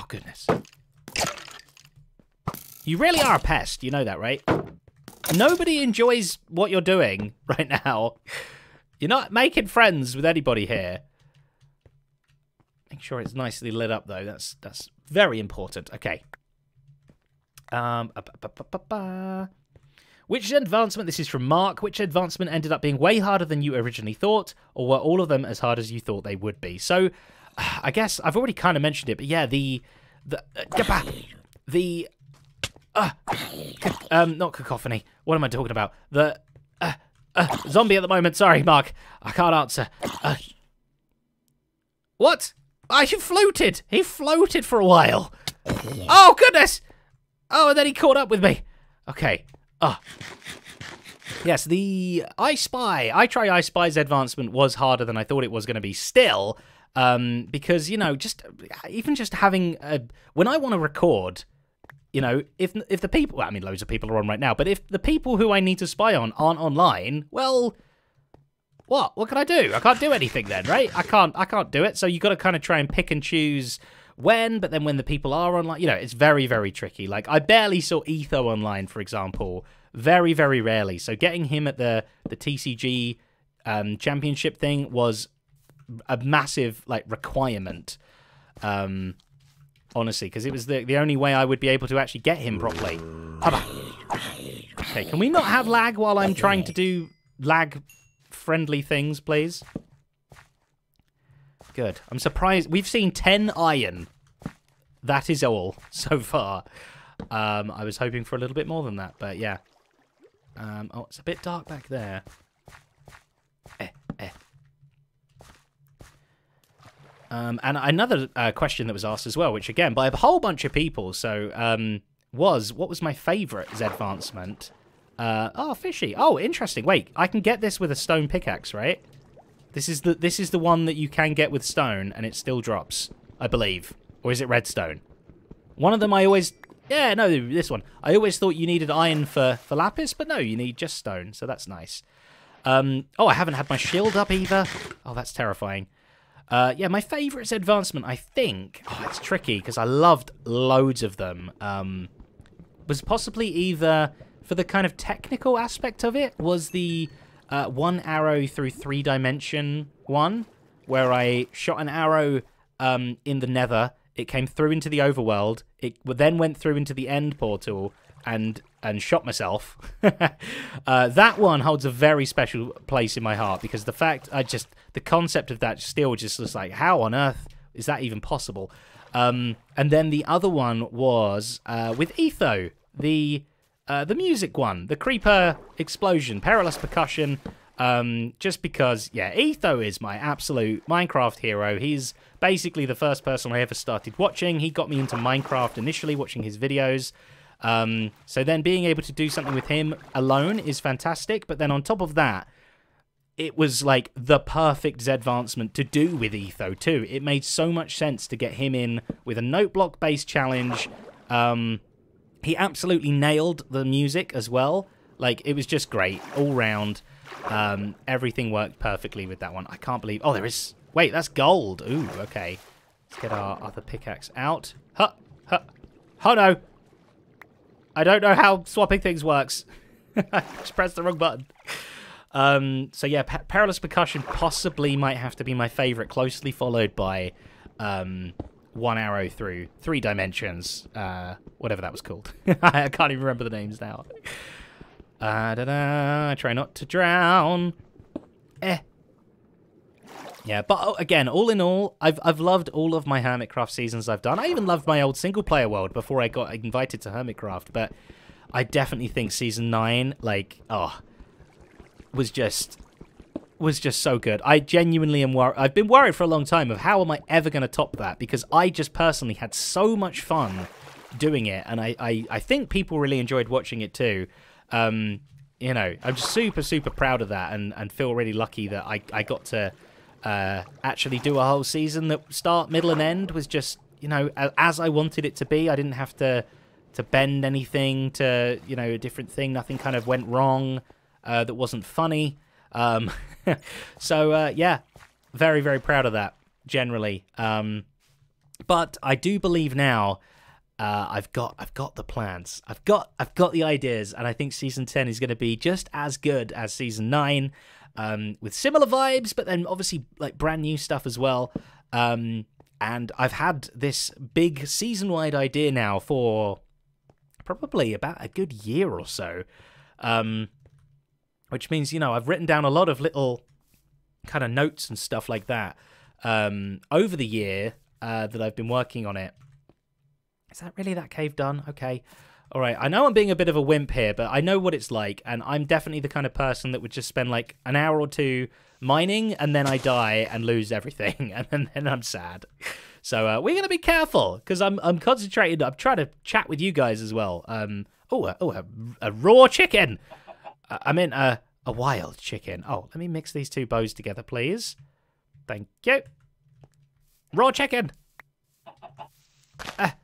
goodness. You really are a pest. You know that, right? Nobody enjoys what you're doing right now. You're not making friends with anybody here. Make sure it's nicely lit up, though. That's that's very important. Okay. Um, ba -ba -ba -ba -ba. Which advancement? This is from Mark. Which advancement ended up being way harder than you originally thought? Or were all of them as hard as you thought they would be? So, I guess I've already kind of mentioned it. But yeah, the... The... Uh, the... Uh, um, not cacophony. What am I talking about? The... Uh, Uh, zombie at the moment. Sorry, Mark. I can't answer. Uh, what? I oh, floated. He floated for a while. Oh, goodness. Oh, and then he caught up with me. Okay. Oh. Yes, the I Spy. I Try I Spy's advancement was harder than I thought it was going to be still. Um, because, you know, just even just having... A, when I want to record... You know, if if the people... Well, I mean, loads of people are on right now, but if the people who I need to spy on aren't online, well, what? What can I do? I can't do anything then, right? I can't I can't do it, so you've got to kind of try and pick and choose when, but then when the people are online... You know, it's very, very tricky. Like, I barely saw Etho online, for example, very, very rarely. So getting him at the, the T C G um, championship thing was a massive, like, requirement. Um... Honestly, because it was the the only way I would be able to actually get him properly. Okay, can we not have lag while I'm trying to do lag-friendly things, please? Good. I'm surprised. We've seen ten iron. That is all so far. Um, I was hoping for a little bit more than that, but yeah. Um, oh, it's a bit dark back there. Eh, eh. Um, and another uh, question that was asked as well, which again, by a whole bunch of people, so um, was, what was my favourite Zedvancement? Uh, oh, fishy. Oh, interesting. Wait, I can get this with a stone pickaxe, right? This is the this is the one that you can get with stone, and it still drops, I believe. Or is it redstone? One of them I always... Yeah, no, this one. I always thought you needed iron for, for lapis, but no, you need just stone, so that's nice. Um, oh, I haven't had my shield up either. Oh, that's terrifying. Uh, yeah, my favourite Zedvancement, I think... Oh, it's tricky, because I loved loads of them. Um, was possibly either... For the kind of technical aspect of it, was the uh, one arrow through three-dimension one, where I shot an arrow um, in the nether, it came through into the overworld, it then went through into the end portal, and and shot myself. uh, that one holds a very special place in my heart, because the fact, I just, the concept of that still just was like, how on earth is that even possible? Um, and then the other one was uh, with Etho, the... Uh, the music one, the creeper explosion, perilous percussion, um, just because, yeah, Etho is my absolute Minecraft hero. He's basically the first person I ever started watching. He got me into Minecraft initially, watching his videos. Um, so then being able to do something with him alone is fantastic. But then on top of that, it was like the perfect Zedvancement to do with Etho too. It made so much sense to get him in with a note block based challenge. Um... He absolutely nailed the music as well. Like, it was just great all round. Um, everything worked perfectly with that one. I can't believe... Oh, there is... Wait, that's gold. Ooh, okay. Let's get our other pickaxe out. Huh, huh. Oh, no. I don't know how swapping things works. I just pressed the wrong button. Um, so, yeah, P Perilous Percussion possibly might have to be my favourite, closely followed by... Um, one arrow through three dimensions, uh, whatever that was called. I can't even remember the names now. Uh, da -da, try not to drown. Eh. Yeah, but oh, again, all in all, I've I've loved all of my Hermitcraft seasons I've done. I even loved my old single-player world before I got invited to Hermitcraft, but I definitely think season nine, like, oh, was just... was just so good. I genuinely am worried. I've been worried for a long time of how am I ever going to top that, because I just personally had so much fun doing it, and I, I, I think people really enjoyed watching it too. Um, you know, I'm just super, super proud of that, and, and feel really lucky that I, I got to uh, actually do a whole season that start, middle, and end was just, you know, as I wanted it to be. I didn't have to, to bend anything to, you know, a different thing. Nothing kind of went wrong uh, that wasn't funny. Um, so, uh, yeah, very, very proud of that, generally. Um, but I do believe now, uh, I've got, I've got the plans. I've got, I've got the ideas, and I think season ten is going to be just as good as season nine, um, with similar vibes, but then obviously like brand new stuff as well. Um, and I've had this big season-wide idea now for probably about a good year or so. Um, Which means, you know, I've written down a lot of little kind of notes and stuff like that um, over the year uh, that I've been working on it. Is that really that cave done? Okay. All right. I know I'm being a bit of a wimp here, but I know what it's like. And I'm definitely the kind of person that would just spend like an hour or two mining, and then I die and lose everything. And then, then I'm sad. So uh, we're going to be careful, because I'm, I'm concentrated. I'm trying to chat with you guys as well. Um, oh, uh, oh a, a raw chicken. I meant a, a wild chicken. Oh, let me mix these two bows together, please. Thank you. Raw chicken! Ah.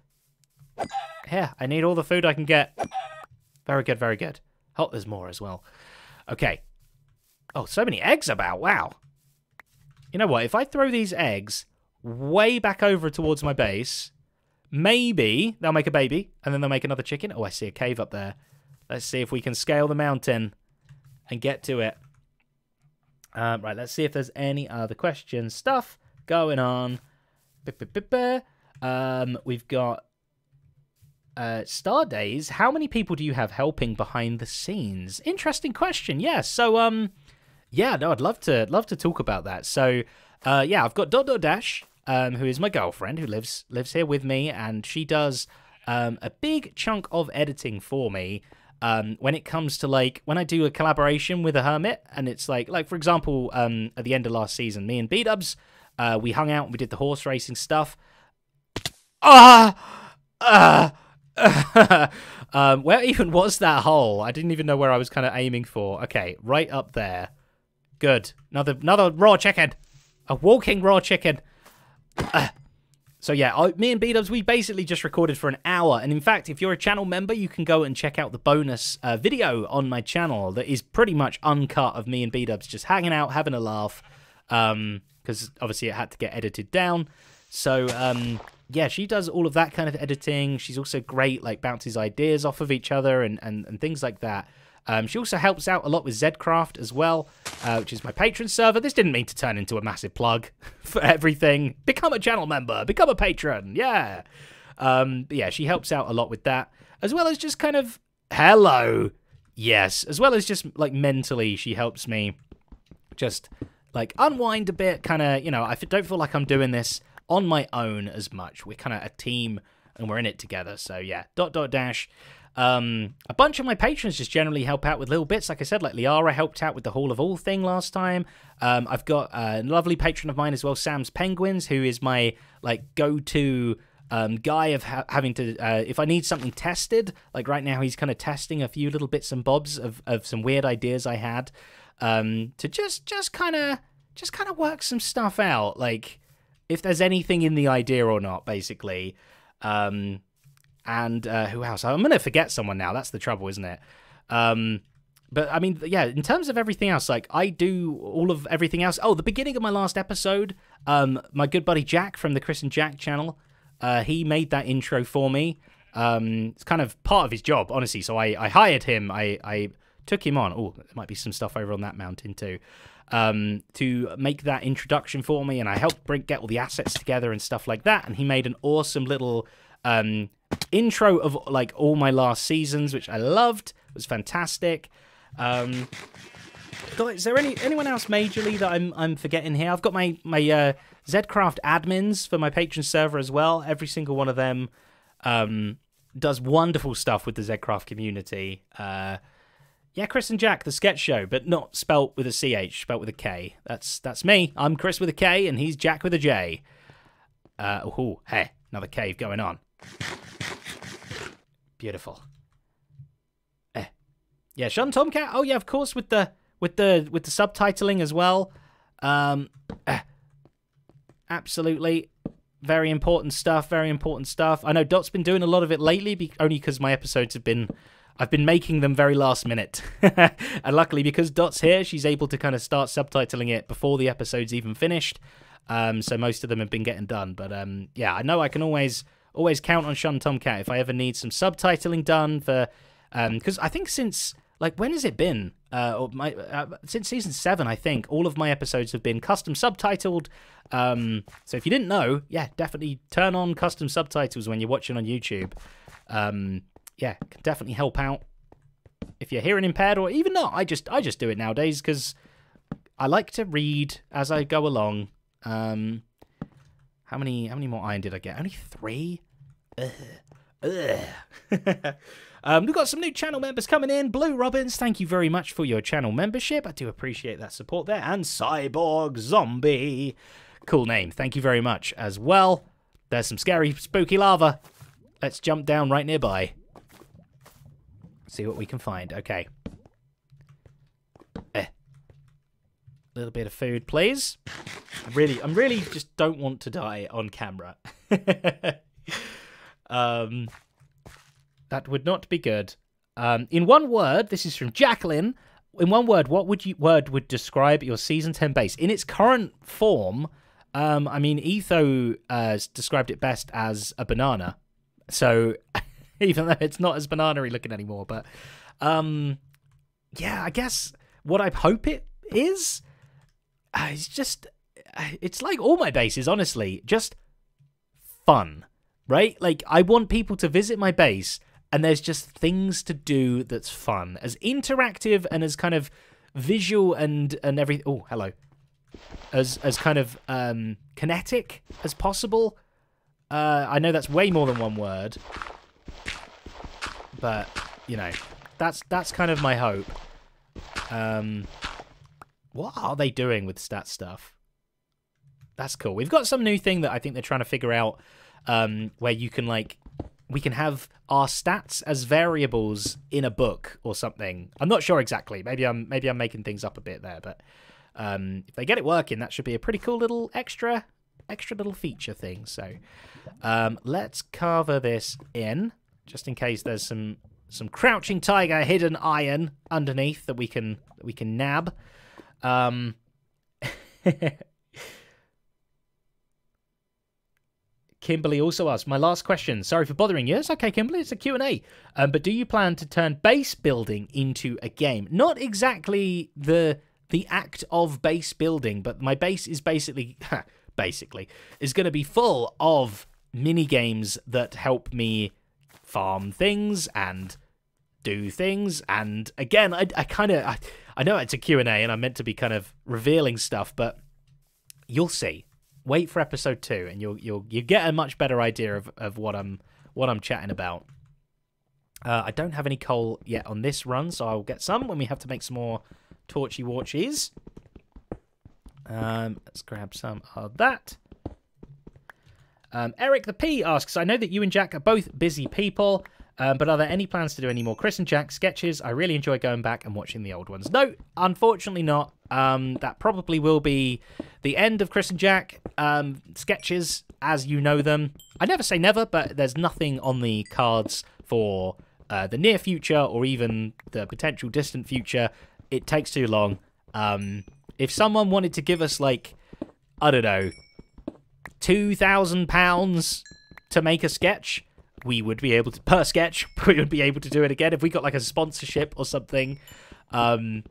Yeah, I need all the food I can get. Very good, very good. Oh, there's more as well. Okay. Oh, so many eggs about, wow. You know what, if I throw these eggs way back over towards my base, maybe they'll make a baby, and then they'll make another chicken. Oh, I see a cave up there. Let's see if we can scale the mountain and get to it. Um, right, let's see if there's any other question stuff going on. Um, we've got uh, Star Days. How many people do you have helping behind the scenes? Interesting question. Yeah. So, um, yeah, no, I'd love to love to talk about that. So, uh, yeah, I've got Dot Dot Dash, um, who is my girlfriend, who lives lives here with me, and she does um, a big chunk of editing for me. Um, when it comes to, like, when I do a collaboration with a hermit, and it's like, like for example, um, at the end of last season, me and B-Dubs, uh, we hung out and we did the horse racing stuff. Ah! Ah! um, where even was that hole? I didn't even know where I was kind of aiming for. Okay, right up there. Good. Another another raw chicken. A walking raw chicken. Uh. So yeah, I, me and B-Dubs, we basically just recorded for an hour. And in fact, if you're a channel member, you can go and check out the bonus uh, video on my channel that is pretty much uncut of me and B-Dubs just hanging out, having a laugh. Um, because obviously it had to get edited down. So um, yeah, she does all of that kind of editing. She's also great, like bounces ideas off of each other and, and, and things like that. Um, she also helps out a lot with Zedcraft as well, uh, which is my Patreon server. This didn't mean to turn into a massive plug for everything. Become a channel member. Become a patron. Yeah. Um, yeah, she helps out a lot with that, as well as just kind of, hello. Yes. As well as just, like, mentally, she helps me just, like, unwind a bit. Kind of, you know, I don't feel like I'm doing this on my own as much. We're kind of a team, and we're in it together. So, yeah, dot, dot, dash. Um, a bunch of my patrons just generally help out with little bits. Like I said, like Liara helped out with the Hall of All thing last time. Um, I've got a lovely patron of mine as well, Sam's Penguins, who is my, like, go-to um, guy of ha having to, uh, if I need something tested. Like right now, he's kind of testing a few little bits and bobs of, of some weird ideas I had um, to just just kind of just kind of work some stuff out. Like if there's anything in the idea or not, basically. Um... And uh, who else? I'm going to forget someone now. That's the trouble, isn't it? Um, but, I mean, yeah, in terms of everything else, like, I do all of everything else. Oh, the beginning of my last episode, um, my good buddy Jack from the Chris and Jack channel, uh, he made that intro for me. Um, it's kind of part of his job, honestly. So I, I hired him. I, I took him on. Oh, there might be some stuff over on that mountain, too. Um, to make that introduction for me. And I helped Brink get all the assets together and stuff like that. And he made an awesome little... Um, intro of like all my last seasons, which I loved. It was fantastic. Um, God, is there any anyone else majorly that I'm I'm forgetting here? I've got my my uh, Zedcraft admins for my Patreon server as well. Every single one of them um, does wonderful stuff with the Zedcraft community. Uh, yeah, Chris and Jack, the sketch show, but not spelt with a C H, spelt with a K. That's that's me. I'm Chris with a K, and he's Jack with a J. Uh, oh, hey, another cave going on. Beautiful. Eh. Yeah, Shaun Tomcat. Oh yeah, of course, with the with the with the subtitling as well. Um, eh. Absolutely, very important stuff. Very important stuff. I know Dot's been doing a lot of it lately, be only because my episodes have been, I've been making them very last minute, and luckily because Dot's here, she's able to kind of start subtitling it before the episode's even finished. Um, so most of them have been getting done. But um, yeah, I know I can always. Always count on Shaun Tomcat if I ever need some subtitling done for, um, because I think since like when has it been? Uh, or my uh, since season seven, I think all of my episodes have been custom subtitled. Um, so if you didn't know, yeah, definitely turn on custom subtitles when you're watching on YouTube. Um, yeah, can definitely help out if you're hearing impaired or even not. I just I just do it nowadays because I like to read as I go along. Um. How many how many more iron did I get? Only three? Ugh. Ugh. um, we've got some new channel members coming in. Blue Robbins, thank you very much for your channel membership. I do appreciate that support there. And Cyborg Zombie. Cool name. Thank you very much as well. There's some scary, spooky lava. Let's jump down right nearby. See what we can find. Okay. Eh. Little bit of food, please. I really, I'm really just don't want to die on camera. um, that would not be good. Um, in one word, this is from Jacqueline. In one word, what would you word would describe your season ten base in its current form? Um, I mean, Etho uh, described it best as a banana. So even though it's not as banana-y looking anymore, but um, yeah, I guess what I hope it is. Uh, it's just, it's like all my bases, honestly, just fun, right? Like, I want people to visit my base, and there's just things to do that's fun. As interactive and as kind of visual and, and everything, oh, hello, as as kind of um, kinetic as possible. Uh, I know that's way more than one word, but, you know, that's that's kind of my hope. Um, what are they doing with stat stuff? That's cool. We've got some new thing that I think they're trying to figure out, um, where you can like, we can have our stats as variables in a book or something. I'm not sure exactly. Maybe I'm maybe I'm making things up a bit there, but um, if they get it working, that should be a pretty cool little extra extra little feature thing. So um, let's cover this in just in case there's some some crouching tiger hidden iron underneath that we can that we can nab. Um, Kimberly also asked, my last question. Sorry for bothering you. It's okay, Kimberly. It's a Q and A. Um, but do you plan to turn base building into a game? Not exactly the the act of base building, but my base is basically, basically, is going to be full of mini games that help me farm things and do things. And again, I, I kind of, I, I know it's a Q and A and I'm meant to be kind of revealing stuff, but you'll see. Wait for episode two, and you'll you'll you get a much better idea of, of what I'm what I'm chatting about. Uh, I don't have any coal yet on this run, so I'll get some when we have to make some more torchy warchies. Um, let's grab some of that. Um, Eric the P asks, I know that you and Jack are both busy people, um, but are there any plans to do any more Chris and Jack sketches? I really enjoy going back and watching the old ones. No, unfortunately not. Um, that probably will be the end of Chris and Jack um, sketches as you know them. I never say never, but there's nothing on the cards for uh, the near future or even the potential distant future. It takes too long. Um, if someone wanted to give us, like, I don't know, two thousand pounds to make a sketch, we would be able to, per sketch, we would be able to do it again. If we got, like, a sponsorship or something, um...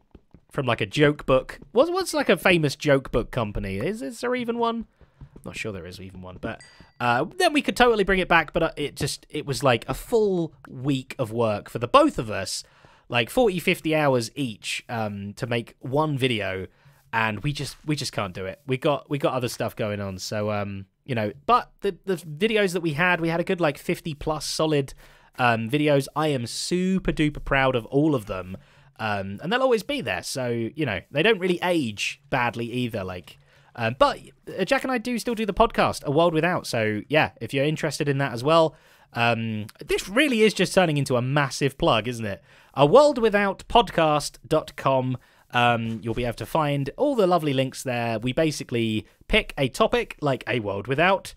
from like a joke book. What's, what's like a famous joke book company? Is, is there even one? I'm not sure there is even one, but uh, then we could totally bring it back. But it just, it was like a full week of work for the both of us, like forty, fifty hours each um, to make one video. And we just, we just can't do it. We got, we got other stuff going on. So, um, you know, but the, the videos that we had, we had a good like fifty plus solid um, videos. I am super duper proud of all of them. Um, and they'll always be there, so, you know, they don't really age badly either, like, um, but Jack and I do still do the podcast, A World Without, so, yeah, if you're interested in that as well, um, this really is just turning into a massive plug, isn't it? a world without podcast dot com, um, you'll be able to find all the lovely links there. We basically pick a topic, like A World Without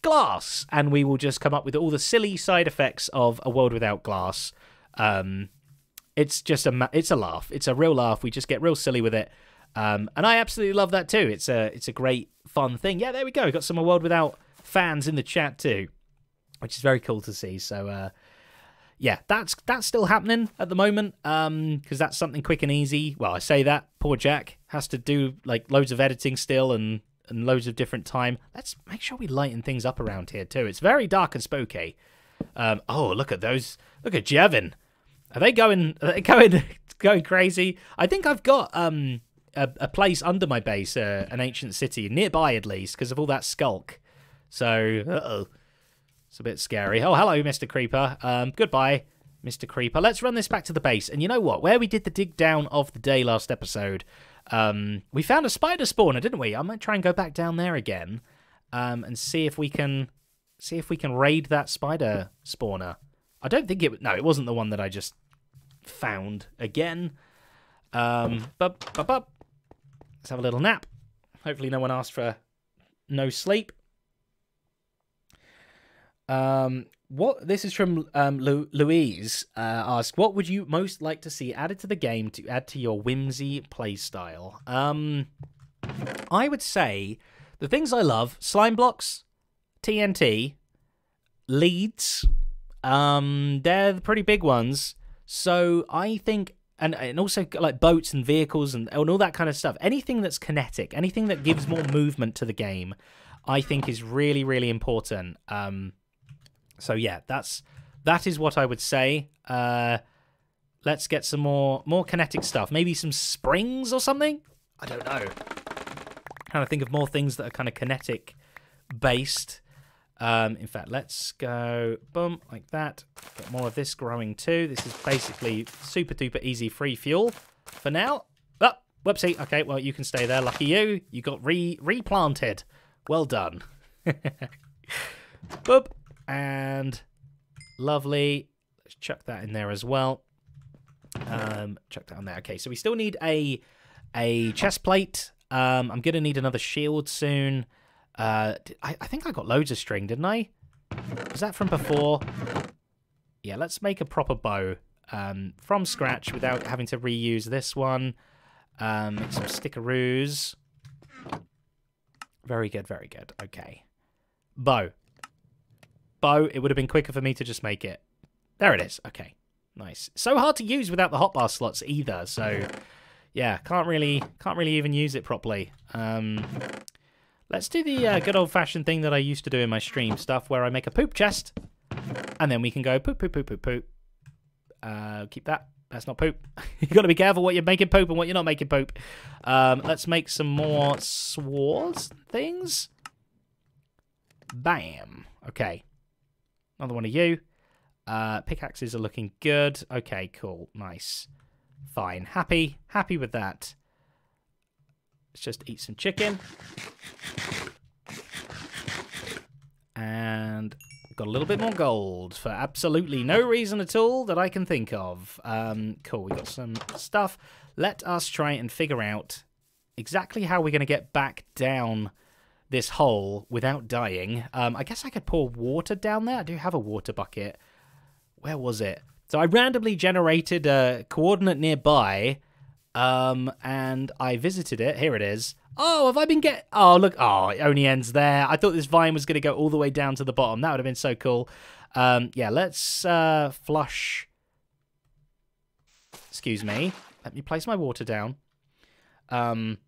Glass, and we will just come up with all the silly side effects of A World Without Glass. um... It's just a it's a laugh. It's a real laugh. We just get real silly with it, um, and I absolutely love that too. It's a it's a great fun thing. Yeah, there we go. We've got some A World Without fans in the chat too, which is very cool to see. So uh, yeah, that's that's still happening at the moment because um, that's something quick and easy. Well, I say that poor Jack has to do like loads of editing still and and loads of different time. Let's make sure we lighten things up around here too. It's very dark and spooky. Um, oh, look at those! Look at Jevin. Are they going? Are they going? Going crazy? I think I've got um a, a place under my base, uh, an ancient city nearby at least, because of all that skulk. So, uh oh, it's a bit scary. Oh, hello, Mister Creeper. Um, goodbye, Mister Creeper. Let's run this back to the base. And you know what? Where we did the dig down of the day last episode, um, we found a spider spawner, didn't we? I might try and go back down there again, um, and see if we can see if we can raid that spider spawner. I don't think it. No, it wasn't the one that I just found again. Um, bub, bub, bub. Let's have a little nap. Hopefully no one asked for no sleep. Um, what this is from um, Lu Louise uh, asks, what would you most like to see added to the game to add to your whimsy playstyle? Um, I would say the things I love: slime blocks, T N T, leads. Um, they're the pretty big ones. So I think, and, and also like boats and vehicles and, and all that kind of stuff. Anything that's kinetic, anything that gives more movement to the game, I think is really, really important. Um, so yeah, that's, that is what I would say. Uh, let's get some more, more kinetic stuff. Maybe some springs or something. I don't know. Kind of think of more things that are kind of kinetic based. Um, in fact, let's go boom like that. Get more of this growing too. This is basically super duper easy free fuel for now. Oh, whoopsie. Okay, well, you can stay there. Lucky you. You got re replanted. Well done. Boop. And lovely. Let's chuck that in there as well. Um, chuck that on there. Okay, so we still need a a chest plate. Um, I'm going to need another shield soon. Uh, I, I think I got loads of string, didn't I? Was that from before? Yeah, let's make a proper bow um, from scratch without having to reuse this one. Um, make some stickaroos. Very good, very good. Okay. Bow. Bow. It would have been quicker for me to just make it. There it is. Okay. Nice. So hard to use without the hotbar slots either. So, yeah, can't really, can't really even use it properly. Um, let's do the uh, good old-fashioned thing that I used to do in my stream stuff, where I make a poop chest, and then we can go poop, poop, poop, poop, poop. Uh, keep that. That's not poop. You've got to be careful what you're making poop and what you're not making poop. Um, let's make some more swords things. Bam. Okay. Another one of you. Uh, pickaxes are looking good. Okay, cool. Nice. Fine. Happy. Happy with that. Let's just eat some chicken. And got a little bit more gold for absolutely no reason at all that I can think of. Um, cool. We got some stuff. Let us try and figure out exactly how we're going to get back down this hole without dying. Um, I guess I could pour water down there. I do have a water bucket. Where was it? So I randomly generated a coordinate nearby, um, and I visited it. Here it is. Oh, have I been get? Oh, look. Oh, it only ends there. I thought this vine was going to go all the way down to the bottom. That would have been so cool. Um, yeah, let's uh, flush. Excuse me. Let me place my water down. Um,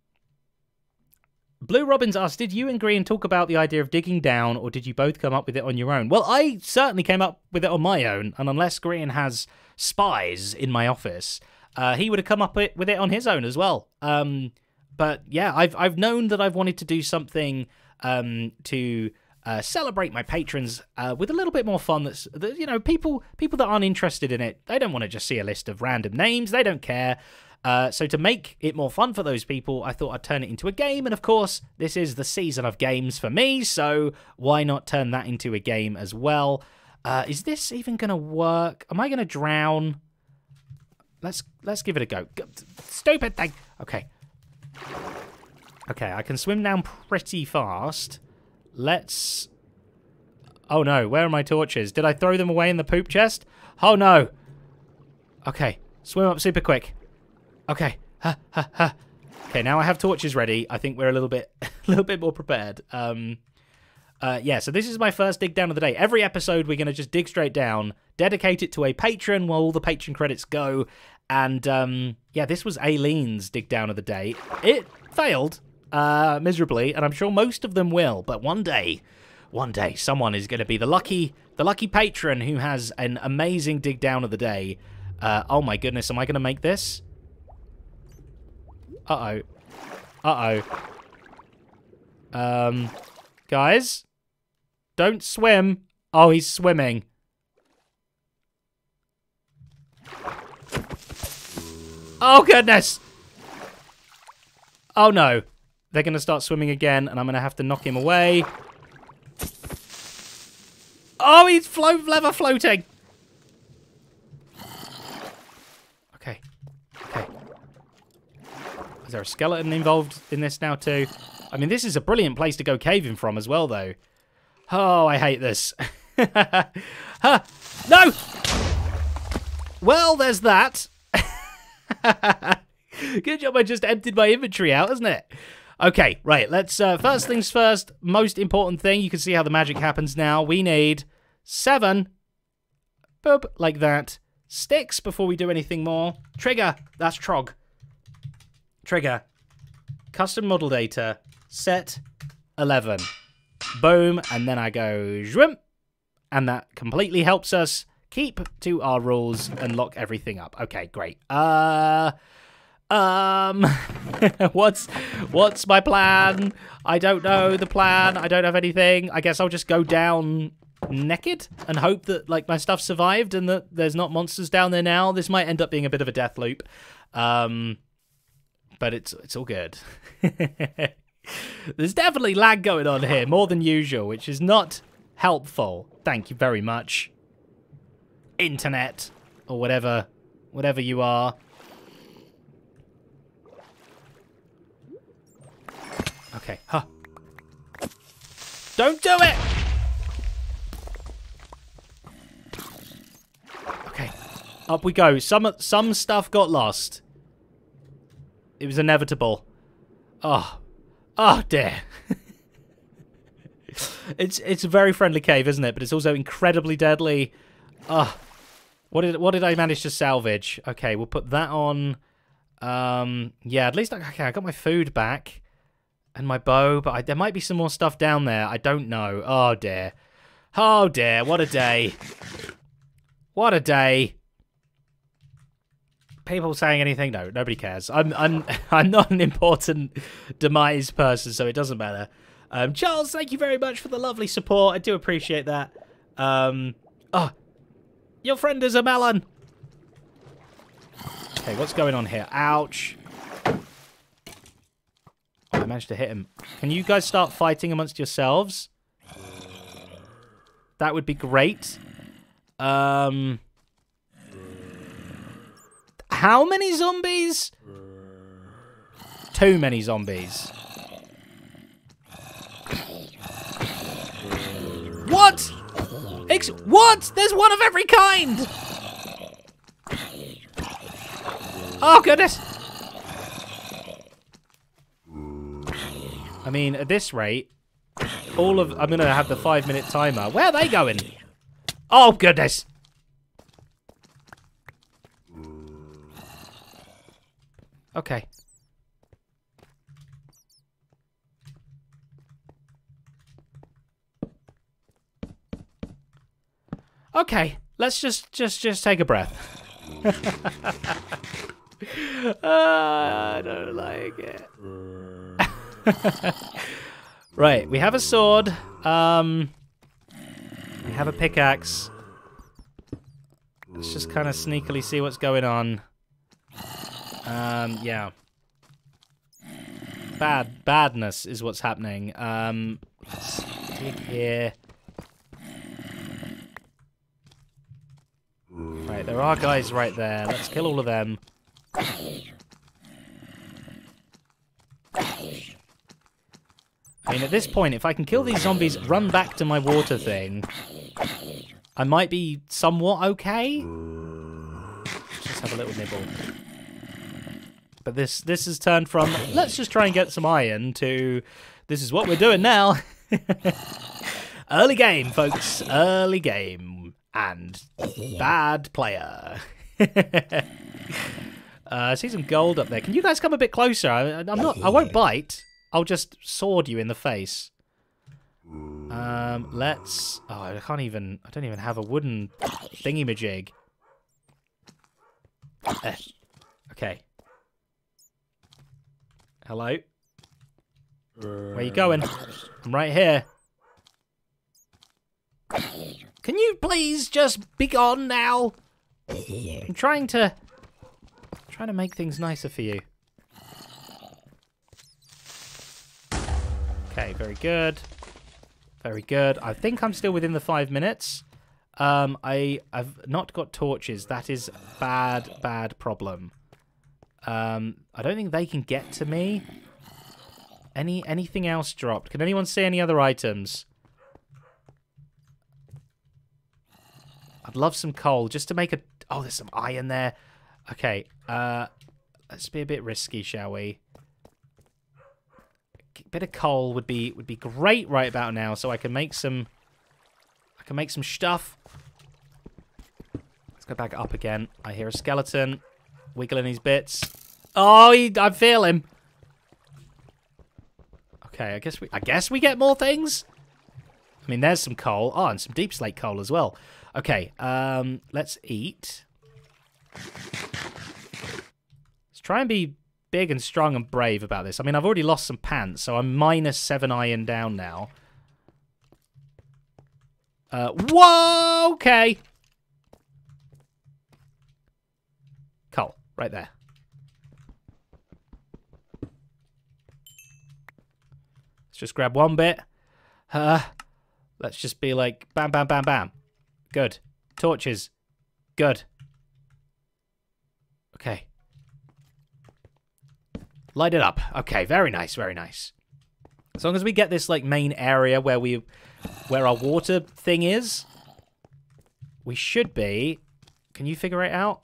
Blue Robbins asked, did you and Grian talk about the idea of digging down, or did you both come up with it on your own? Well, I certainly came up with it on my own, and unless Grian has spies in my office, uh, he would have come up with it on his own as well. Um, but yeah, I've, I've known that I've wanted to do something um, to uh, celebrate my patrons uh, with a little bit more fun. That's, that, you know, people, people that aren't interested in it, they don't want to just see a list of random names. They don't care. Uh, so to make it more fun for those people, I thought I'd turn it into a game. And of course, this is the season of games for me, so why not turn that into a game as well? Uh, is this even going to work? Am I going to drown? Let's let's give it a go. Stupid thing. Okay. Okay, I can swim down pretty fast. Let's... Oh no, where are my torches? Did I throw them away in the poop chest? Oh no. Okay, swim up super quick. Okay, ha, ha, ha. Okay, now I have torches ready. I think we're a little bit, a little bit more prepared. Um, uh, yeah, so this is my first dig down of the day. Every episode, we're going to just dig straight down, dedicate it to a patron while all the patron credits go. And, um, yeah, this was Aileen's dig down of the day. It failed uh, miserably, and I'm sure most of them will. But one day, one day, someone is going to be the lucky, the lucky patron who has an amazing dig down of the day. Uh, oh, my goodness, am I going to make this? Uh-oh. Uh-oh. Um, guys? Don't swim. Oh, he's swimming. Oh, goodness! Oh, no. They're going to start swimming again, and I'm going to have to knock him away. Oh, he's flo- lever floating! Okay. Okay. Is there a skeleton involved in this now too? I mean, this is a brilliant place to go caving from as well, though. Oh, I hate this. Huh. No! Well, there's that. Good job I just emptied my inventory out, isn't it? Okay, right, let's... Uh, first things first, most important thing. You can see how the magic happens now. We need seven. Boop, like that. Sticks before we do anything more. Trigger. That's trog. Trigger, custom model data, set eleven. Boom, and then I go zoom, and that completely helps us keep to our rules and lock everything up. Okay, great. Uh, um, what's what's my plan? I don't know the plan. I don't have anything. I guess I'll just go down naked and hope that like my stuff survived and that there's not monsters down there now. This might end up being a bit of a death loop, um, but it's it's all good. There's definitely lag going on here, more than usual, which is not helpful. Thank you very much, internet, or whatever, whatever you are. Okay, huh. Don't do it! Okay, up we go. Some some stuff got lost. It was inevitable. Oh, oh dear. It's it's a very friendly cave, isn't it? But it's also incredibly deadly. Ah, oh, what did what did I manage to salvage? Okay, we'll put that on. Um, yeah, at least I, okay, I got my food back and my bow, but I, there might be some more stuff down there. I don't know. Oh dear, oh dear, what a day, what a day. People saying anything? No, nobody cares. I'm I'm I'm not an important Demise person, so it doesn't matter. Um, Charles, thank you very much for the lovely support. I do appreciate that. Um, oh, your friend is a melon. Okay, what's going on here? Ouch. Oh, I managed to hit him. Can you guys start fighting amongst yourselves? That would be great. Um, how many zombies? Too many zombies. What? Ex what? There's one of every kind! Oh, goodness! I mean, at this rate, all of... I'm going to have the five-minute timer. Where are they going? Oh, goodness! Okay. Okay, let's just just just take a breath. uh, I don't like it. Right, we have a sword. Um, we have a pickaxe. Let's just kind of sneakily see what's going on. Um, yeah. Bad badness is what's happening. Um, let's dig here. Right, there are guys right there. Let's kill all of them. I mean, at this point, if I can kill these zombies, run back to my water thing, I might be somewhat okay. Just have a little nibble. But this this has turned from, let's just try and get some iron, to this is what we're doing now. Early game, folks. Early game. And bad player. uh, I see some gold up there. Can you guys come a bit closer? I, I'm not. I won't bite. I'll just sword you in the face. Um, let's. Oh, I can't even. I don't even have a wooden thingy-majig. Uh, okay. Hello. Where you going? I'm right here. Can you please just be gone now? I'm trying to I'm trying to make things nicer for you. Okay, very good. Very good. I think I'm still within the five minutes. Um, I, I've not got torches. That is a bad, bad problem. Um, I don't think they can get to me. Any anything else dropped? Can anyone see any other items? I'd love some coal just to make a... Oh, there's some iron there. Okay, uh, let's be a bit risky, shall we? A bit of coal would be would be great right about now, so I can make some. I can make some stuff. Let's go back up again. I hear a skeleton wiggling his bits. Oh, he, I feel him. Okay, I guess we. I guess we get more things. I mean, there's some coal. Oh, and some deep slate coal as well. Okay, um, let's eat. Let's try and be big and strong and brave about this. I mean, I've already lost some pants, so I'm minus seven iron down now. Uh, whoa, okay. Coal, right there. Let's just grab one bit. Uh, let's just be like, bam, bam, bam, bam. Good. Torches. Good. Okay. Light it up. Okay, very nice, very nice. As long as we get this, like, main area where we, where our water thing is, we should be... Can you figure it out?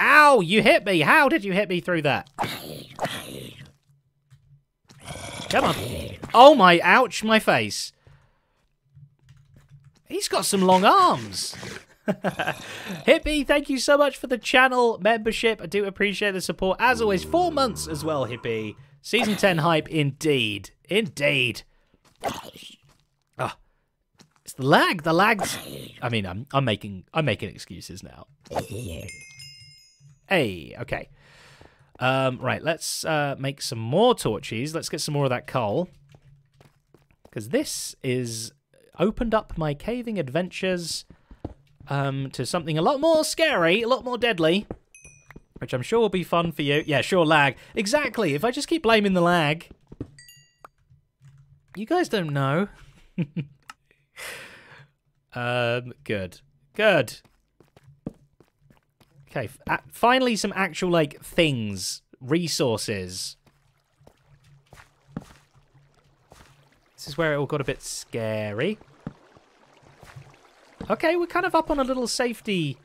Ow! You hit me! How did you hit me through that? Come on. Oh my, ouch, my face. He's got some long arms. Hippie, thank you so much for the channel membership. I do appreciate the support. As always, four months as well, Hippie. Season ten hype, indeed. Indeed. Oh, it's the lag. The lag's... I mean, I'm, I'm making I'm making excuses now. Hey, okay. Um, right, let's uh, make some more torches. Let's get some more of that coal. Because this is... Opened up my caving adventures... Um, to something a lot more scary, a lot more deadly, which I'm sure will be fun for you. Yeah, sure, lag. Exactly, if I just keep blaming the lag. You guys don't know. um, good. Good. Okay, uh, finally some actual, like, things. Resources. This is where it all got a bit scary. Okay, we're kind of up on a little safety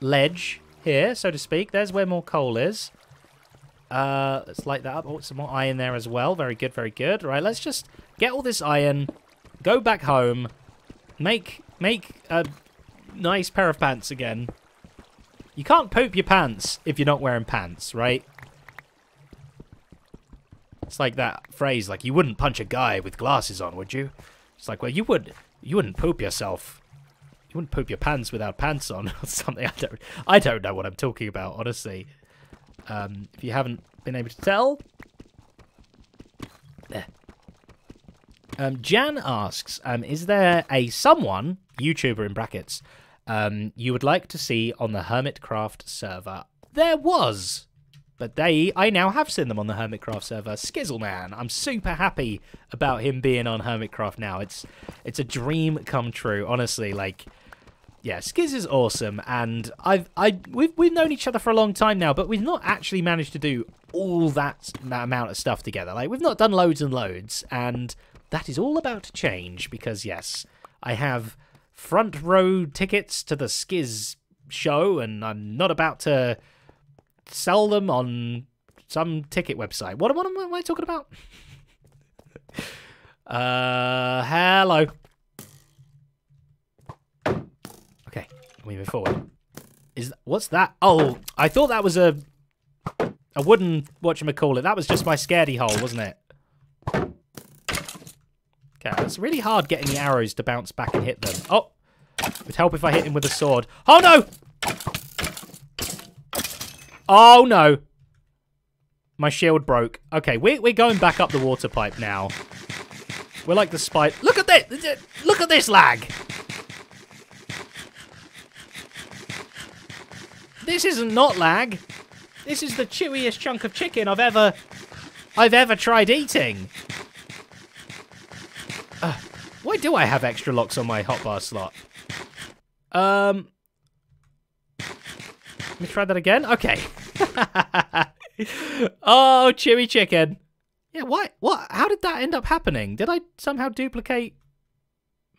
ledge here, so to speak. There's where more coal is. Uh, let's light that up. Oh, some more iron there as well. Very good, very good. Right, let's just get all this iron, go back home, make make a nice pair of pants again. You can't poop your pants if you're not wearing pants, right? It's like that phrase, like, you wouldn't punch a guy with glasses on, would you? It's like, well, you would, you wouldn't poop yourself. You wouldn't poop your pants without pants on or something. I don't, I don't know what I'm talking about, honestly. Um, if you haven't been able to tell. There. Um, Jan asks, um, is there a someone, YouTuber in brackets, um, you would like to see on the Hermitcraft server? There was. But they, I now have seen them on the Hermitcraft server. Skizzleman, I'm super happy about him being on Hermitcraft now. It's, it's a dream come true, honestly. Like... Yeah, Skizz is awesome, and I've I we've we've known each other for a long time now, but we've not actually managed to do all that amount of stuff together. Like, we've not done loads and loads, and that is all about to change because yes, I have front row tickets to the Skizz show, and I'm not about to sell them on some ticket website. What what, what am I talking about? uh, hello. Moving forward. Is that, what's that? Oh, I thought that was a a wooden whatchamacallit. That was just my scaredy hole, wasn't it? Okay, it's really hard getting the arrows to bounce back and hit them. Oh, it'd help if I hit him with a sword. Oh no! Oh no! My shield broke. Okay, we're we're going back up the water pipe now. We're like the spider. Look at this! Look at this lag! This isn't not lag. This is the chewiest chunk of chicken I've ever, I've ever tried eating. Uh, why do I have extra locks on my hotbar slot? Um, let me try that again. Okay. Oh, chewy chicken. Yeah. What? What? How did that end up happening? Did I somehow duplicate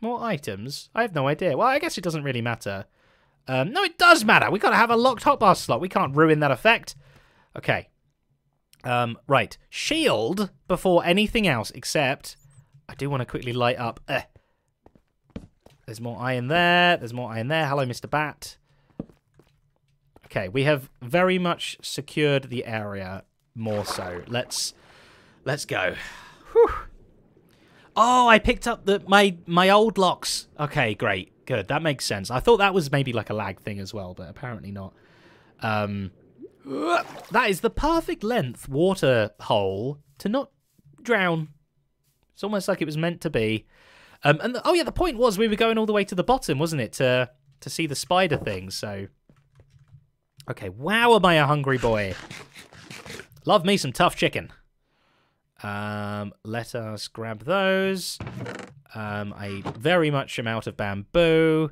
more items? I have no idea. Well, I guess it doesn't really matter. Um, no, it does matter. We've got to have a locked hotbar slot. We can't ruin that effect. Okay. Um, right. Shield before anything else, except I do want to quickly light up. Eh. There's more iron there. There's more iron there. Hello, Mister Bat. Okay, we have very much secured the area more so. Let's let's go. Whew. Oh, I picked up the my my old locks. Okay, great. Good, that makes sense. I thought that was maybe like a lag thing as well, but apparently not. Um, that is the perfect length water hole to not drown. It's almost like it was meant to be. Um, and the, oh yeah, the point was we were going all the way to the bottom, wasn't it, to to see the spider thing? So, okay. Wow, am I a hungry boy? Love me some tough chicken. Um, let us grab those. Um, I very much am out of bamboo.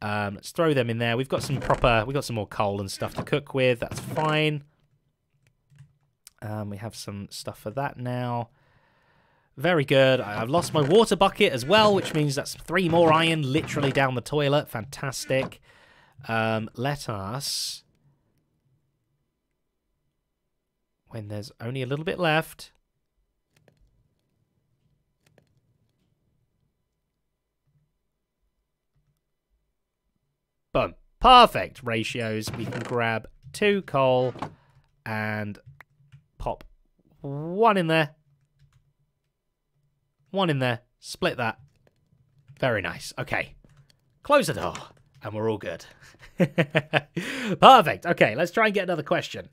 Um, let's throw them in there. We've got some proper. We've got some more coal and stuff to cook with. That's fine. Um, we have some stuff for that now. Very good. I've lost my water bucket as well, which means that's three more iron literally down the toilet. Fantastic. Um, let us... When there's only a little bit left... Boom. Perfect ratios. We can grab two coal and pop one in there. One in there. Split that. Very nice. Okay. Close the door. And we're all good. Perfect. Okay, let's try and get another question.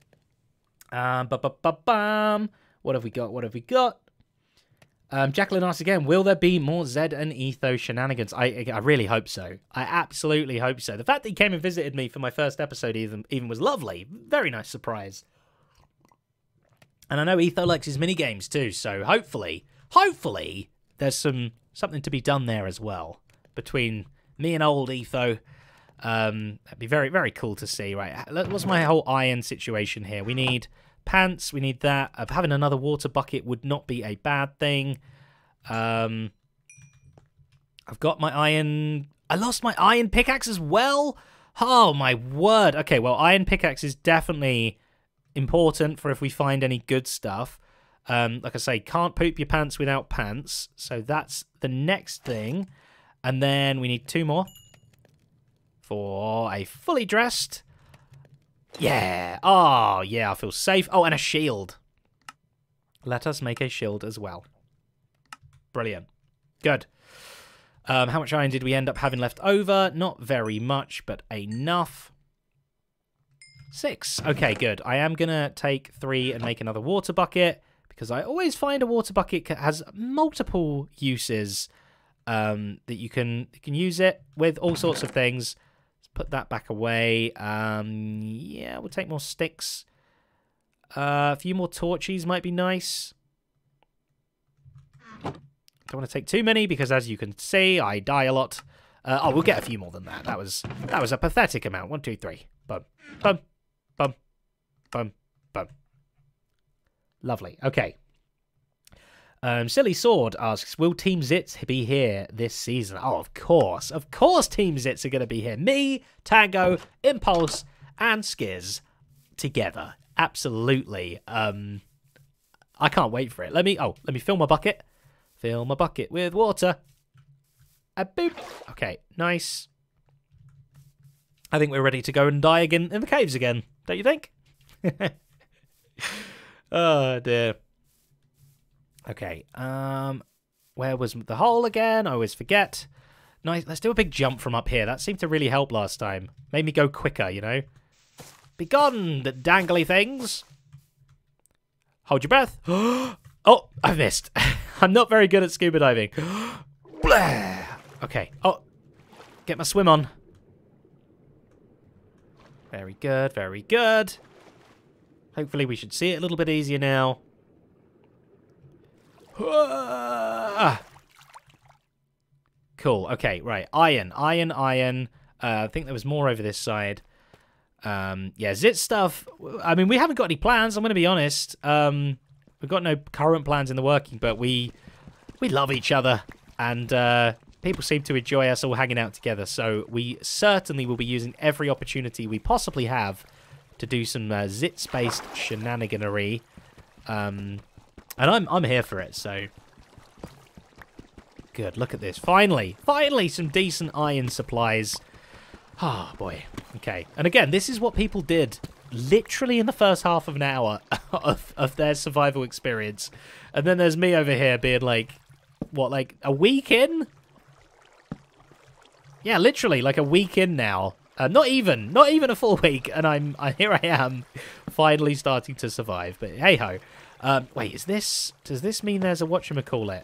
Um, ba ba ba bam. What have we got? What have we got? Um, Jacqueline asks again, will there be more Zed and Etho shenanigans? I I really hope so. I absolutely hope so. The fact that he came and visited me for my first episode even, even was lovely. Very nice surprise. And I know Etho likes his minigames too, so hopefully... Hopefully, there's some something to be done there as well between me and old Etho. Um, that'd be very, very cool to see, right? What's my whole iron situation here? We need pants. We need that. Uh, having another water bucket would not be a bad thing. Um, I've got my iron. I lost my iron pickaxe as well. Oh, my word. Okay, well, iron pickaxe is definitely important for if we find any good stuff. Um, like I say, can't poop your pants without pants. So that's the next thing. And then we need two more for a fully dressed. Yeah. Oh, yeah, I feel safe. Oh, and a shield. Let us make a shield as well. Brilliant. Good. Um, how much iron did we end up having left over? Not very much, but enough. Six. Okay, good. I am going to take three and make another water bucket. Because I always find a water bucket has multiple uses um, that you can you can use it with all sorts of things. Let's put that back away. Um, yeah, we'll take more sticks. Uh, a few more torches might be nice. Don't want to take too many because, as you can see, I die a lot. Uh, oh, we'll get a few more than that. That was that was a pathetic amount. One, two, three. Bum, bum, bum, bum, bum. Lovely. Okay. Um, Silly Sword asks, will Team Zits be here this season? Oh, of course. Of course Team Zits are going to be here. Me, Tango, Impulse, and Skiz together. Absolutely. Um, I can't wait for it. Let me... Oh, let me fill my bucket. Fill my bucket with water. A boop. Okay, nice. I think we're ready to go and die again in the caves again. Don't you think? Oh dear. Okay. Um, where was the hole again? I always forget. Nice. Let's do a big jump from up here. That seemed to really help last time. Made me go quicker, you know. Be gone, the dangly things. Hold your breath. Oh, I missed. I'm not very good at scuba diving. Okay. Oh, get my swim on. Very good. Very good. Hopefully we should see it a little bit easier now. Cool. Okay, right. Iron, iron, iron. Uh, I think there was more over this side. Um, yeah, Zit stuff. I mean, we haven't got any plans, I'm going to be honest. Um, we've got no current plans in the working, but we we love each other. And uh, people seem to enjoy us all hanging out together. So we certainly will be using every opportunity we possibly have to do some uh, Zits-based shenaniganery. Um, and I'm I'm here for it, so... Good, look at this. Finally, finally some decent iron supplies. Ah, oh, boy. Okay, and again, this is what people did literally in the first half of an hour of, of their survival experience. And then there's me over here being like, what, like a week in? Yeah, literally, like a week in now. Uh, not even, not even a full week, and I'm I, here. I am, finally starting to survive. But hey ho, um, wait, is this? Does this mean there's a whatchamacallit?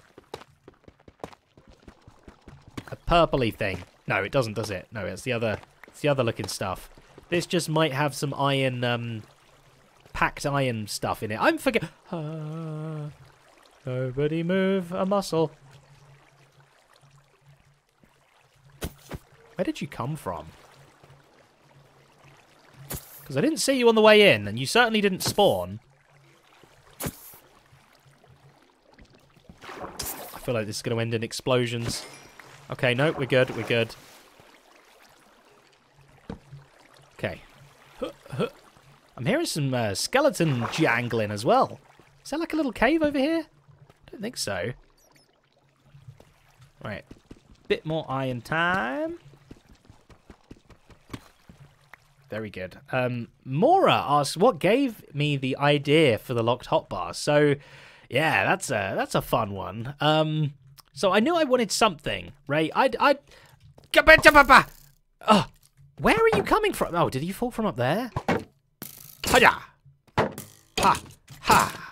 purpley thing. No, it doesn't, does it? No, it's the other, it's the other looking stuff. This just might have some iron, um, packed iron stuff in it. I'm forget. Uh, nobody move a muscle. Where did you come from? Because I didn't see you on the way in, and you certainly didn't spawn. I feel like this is going to end in explosions. Okay, no, we're good, we're good. Okay. I'm hearing some uh, skeleton jangling as well. Is that like a little cave over here? I don't think so. Right. Bit more iron time. Very good. Um, Mora asks, what gave me the idea for the locked hotbar? So, yeah, that's a that's a fun one. Um, so I knew I wanted something, right? I'd... I'd... Oh, where are you coming from? Oh, did you fall from up there? Ha-ya! Ha! Ha!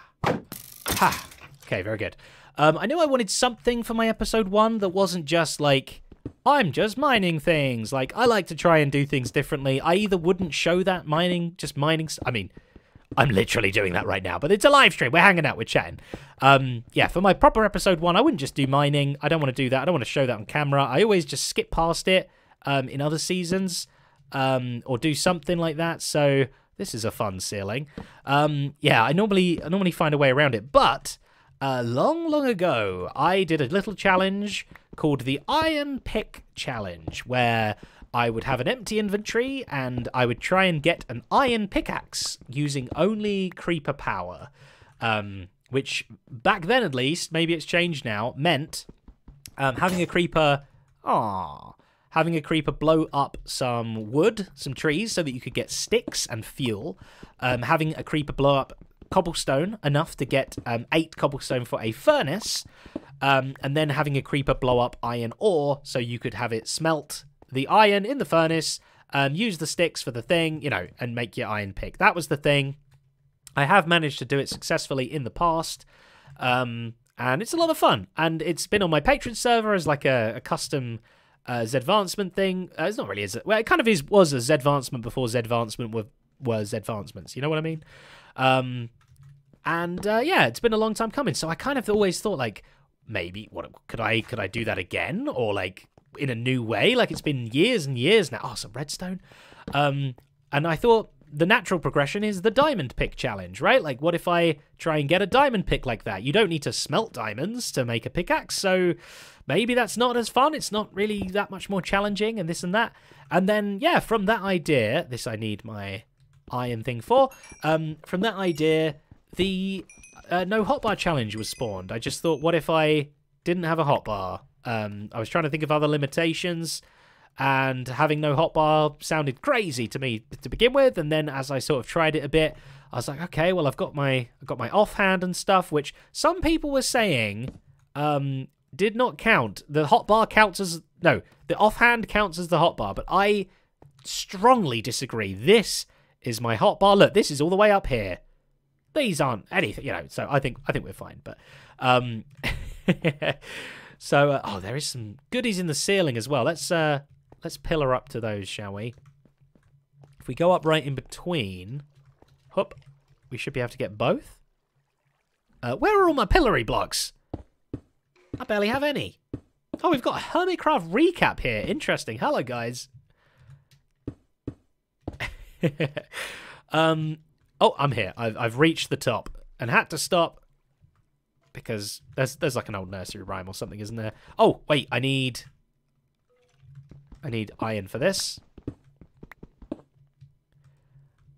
Ha! Okay, very good. Um, I knew I wanted something for my episode one that wasn't just like... I'm just mining things. Like, I like to try and do things differently. I either wouldn't show that mining, just mining... I mean, I'm literally doing that right now, but it's a live stream. We're hanging out. We're chatting. Um, yeah, for my proper episode one, I wouldn't just do mining. I don't want to do that. I don't want to show that on camera. I always just skip past it um, in other seasons um, or do something like that. So this is a fun ceiling. Um, yeah, I normally, I normally find a way around it, but... Uh, long, long ago, I did a little challenge called the Iron Pick Challenge, where I would have an empty inventory and I would try and get an iron pickaxe using only creeper power, um, which back then at least, maybe it's changed now, meant um, having a creeper, aww, having a creeper blow up some wood, some trees, so that you could get sticks and fuel, um, having a creeper blow up cobblestone enough to get um, eight cobblestone for a furnace, um, and then having a creeper blow up iron ore so you could have it smelt the iron in the furnace, um, use the sticks for the thing, you know, and make your iron pick. That was the thing. I have managed to do it successfully in the past, um, and it's a lot of fun. And it's been on my Patreon server as like a, a custom uh, Zedvancement thing. Uh, it's not really a Z- well, it kind of is was a Zedvancement before Zedvancement were, were Zedvancements. You know what I mean? Um... And uh, yeah, it's been a long time coming. So I kind of always thought, like, maybe what could I could I do that again, or like in a new way? Like it's been years and years now. Oh, some redstone. Um, and I thought the natural progression is the diamond pick challenge, right? Like, what if I try and get a diamond pick like that? You don't need to smelt diamonds to make a pickaxe, so maybe that's not as fun. It's not really that much more challenging, and this and that. And then yeah, from that idea, this I need my iron thing for. Um, from that idea. The uh, no hotbar challenge was spawned. I just thought, what if I didn't have a hotbar? Um, I was trying to think of other limitations, and having no hotbar sounded crazy to me to begin with. And then as I sort of tried it a bit, I was like, okay, well, I've got my I've got my offhand and stuff, which some people were saying um, did not count. The hotbar counts as no, the offhand counts as the hotbar, but I strongly disagree. This is my hotbar. Look, this is all the way up here. These aren't anything, you know, so I think I think we're fine. But um so uh, oh, there is some goodies in the ceiling as well. Let's uh let's pillar up to those, shall we? If we go up right in between, hop, we should be able to get both. Uh where are all my pillory blocks? I barely have any. Oh, we've got a Hermitcraft recap here. Interesting. Hello guys. um Oh, I'm here. I've, I've reached the top and had to stop because there's there's like an old nursery rhyme or something, isn't there? Oh, wait, I need I need iron for this.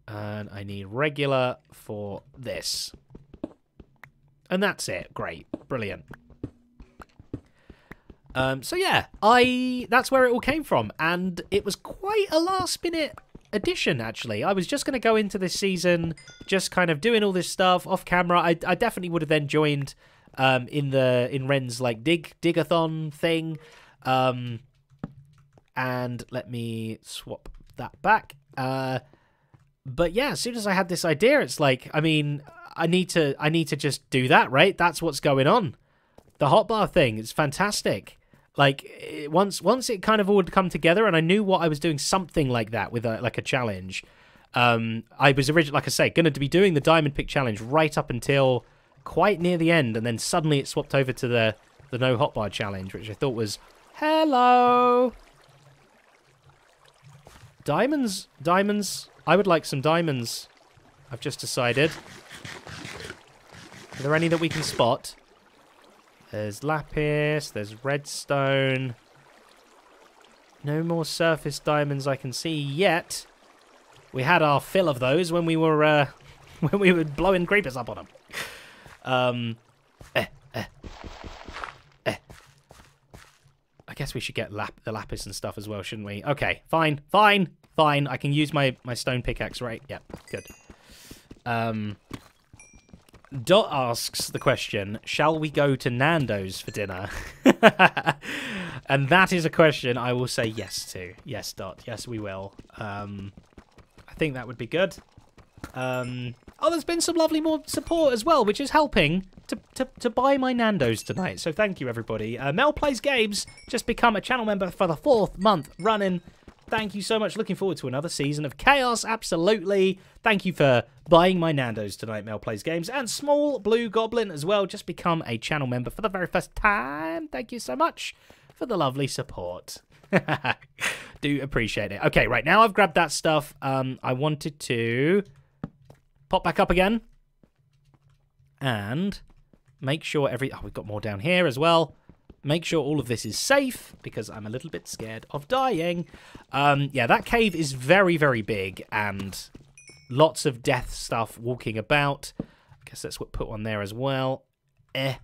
And I need regular for this. And that's it. Great. Brilliant. Um, so yeah, I that's where it all came from, and it was quite a last minute addition, actually. I was just going to go into this season just kind of doing all this stuff off camera. I, I definitely would have then joined um, in the in Ren's like dig digathon thing. Um, and let me swap that back. Uh, but yeah, as soon as I had this idea, it's like, I mean, I need to I need to just do that, right? That's what's going on. The hotbar thing is fantastic. Like it, once once it kind of all would come together, and I knew what I was doing, something like that with a, like a challenge. Um, I was originally, like I say, going to be doing the Diamond Pick Challenge right up until quite near the end, and then suddenly it swapped over to the the No Hotbar Challenge, which I thought was hello. Diamonds, diamonds. I would like some diamonds. I've just decided. Are there any that we can spot? There's lapis, there's redstone. No more surface diamonds I can see yet. We had our fill of those when we were uh, when we were blowing creepers up on them. Um, eh, eh, eh. I guess we should get lap the lapis and stuff as well, shouldn't we? Okay, fine, fine, fine. I can use my my stone pickaxe, right? Yep, good. Um, Dot asks the question, shall we go to Nando's for dinner? And that is a question I will say yes to. Yes, Dot. Yes, we will. Um, I think that would be good. Um, oh, there's been some lovely more support as well, which is helping to, to, to buy my Nando's tonight. So thank you, everybody. Uh, Mel Plays Games just become a channel member for the fourth month running. Thank you so much. Looking forward to another season of chaos. Absolutely. Thank you for buying my Nando's tonight, Mel Plays Games. And Small Blue Goblin as well. Just become a channel member for the very first time. Thank you so much for the lovely support. Do appreciate it. Okay, right now I've grabbed that stuff. Um, I wanted to pop back up again. And make sure every... Oh, we've got more down here as well. Make sure all of this is safe, because I'm a little bit scared of dying. Um, yeah, that cave is very, very big, and lots of death stuff walking about. I guess that's what put on there as well. Eh.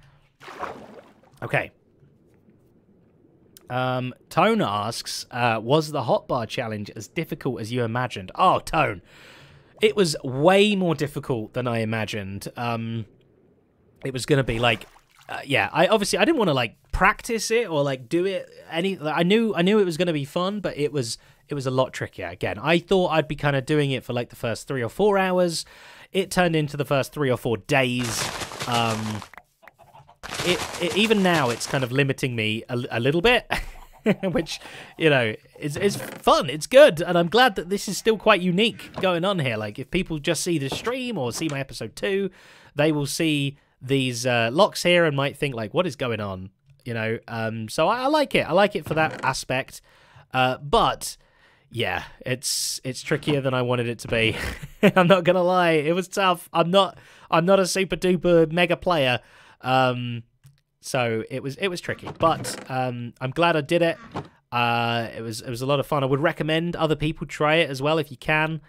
Okay. Um, Tone asks, uh, was the Hotbar Challenge as difficult as you imagined? Oh, Tone. It was way more difficult than I imagined. Um, it was going to be like... Uh, yeah, I obviously I didn't want to like practice it or like do it any. Like, I knew I knew it was going to be fun, but it was it was a lot trickier. Again, I thought I'd be kind of doing it for like the first three or four hours. It turned into the first three or four days. Um, it, it even now it's kind of limiting me a, a little bit, which you know is is fun. It's good, and I'm glad that this is still quite unique going on here. Like if people just see the stream or see my episode two, they will see these uh, locks here and might think like, what is going on? You know, um, so I, I like it. I like it for that aspect. Uh, but yeah, it's it's trickier than I wanted it to be. I'm not gonna lie, it was tough. I'm not I'm not a super duper mega player, um, so it was it was tricky. But um, I'm glad I did it. Uh, it was it was a lot of fun. I would recommend other people try it as well if you can.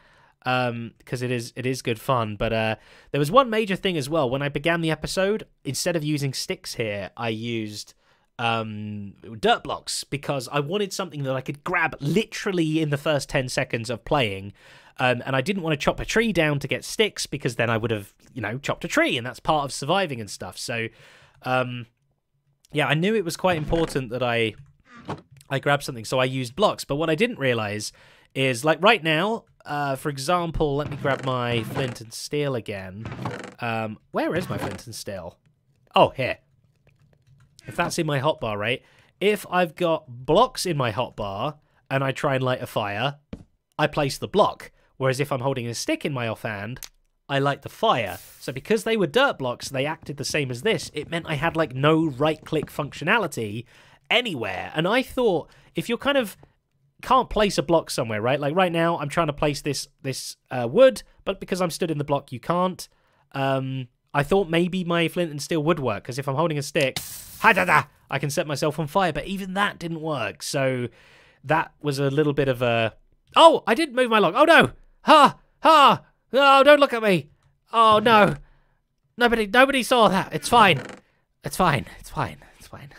Um, because it is it is good fun, but uh, there was one major thing as well. When I began the episode, instead of using sticks here, I used um, dirt blocks because I wanted something that I could grab literally in the first ten seconds of playing, um, and I didn't want to chop a tree down to get sticks because then I would have, you know, chopped a tree, and that's part of surviving and stuff. So, um, yeah, I knew it was quite important that I I grabbed something, so I used blocks. But what I didn't realize is, like, right now. Uh, for example, let me grab my flint and steel again. Um, where is my flint and steel? Oh, here. If that's in my hotbar, right? If I've got blocks in my hotbar and I try and light a fire, I place the block. Whereas if I'm holding a stick in my offhand, I light the fire. So because they were dirt blocks, they acted the same as this. It meant I had, like, no right-click functionality anywhere. And I thought, if you're kind of... can't place a block somewhere, right? Like right now, I'm trying to place this this uh, wood, but because I'm stood in the block, you can't. Um, I thought maybe my flint and steel would work, because if I'm holding a stick, ha-da-da, I can set myself on fire, but even that didn't work. So that was a little bit of a... Oh, I did move my log. Oh, no. Ha! Ha! No, don't look at me. Oh, no. Nobody, nobody saw that. It's fine. It's fine. It's fine. It's fine.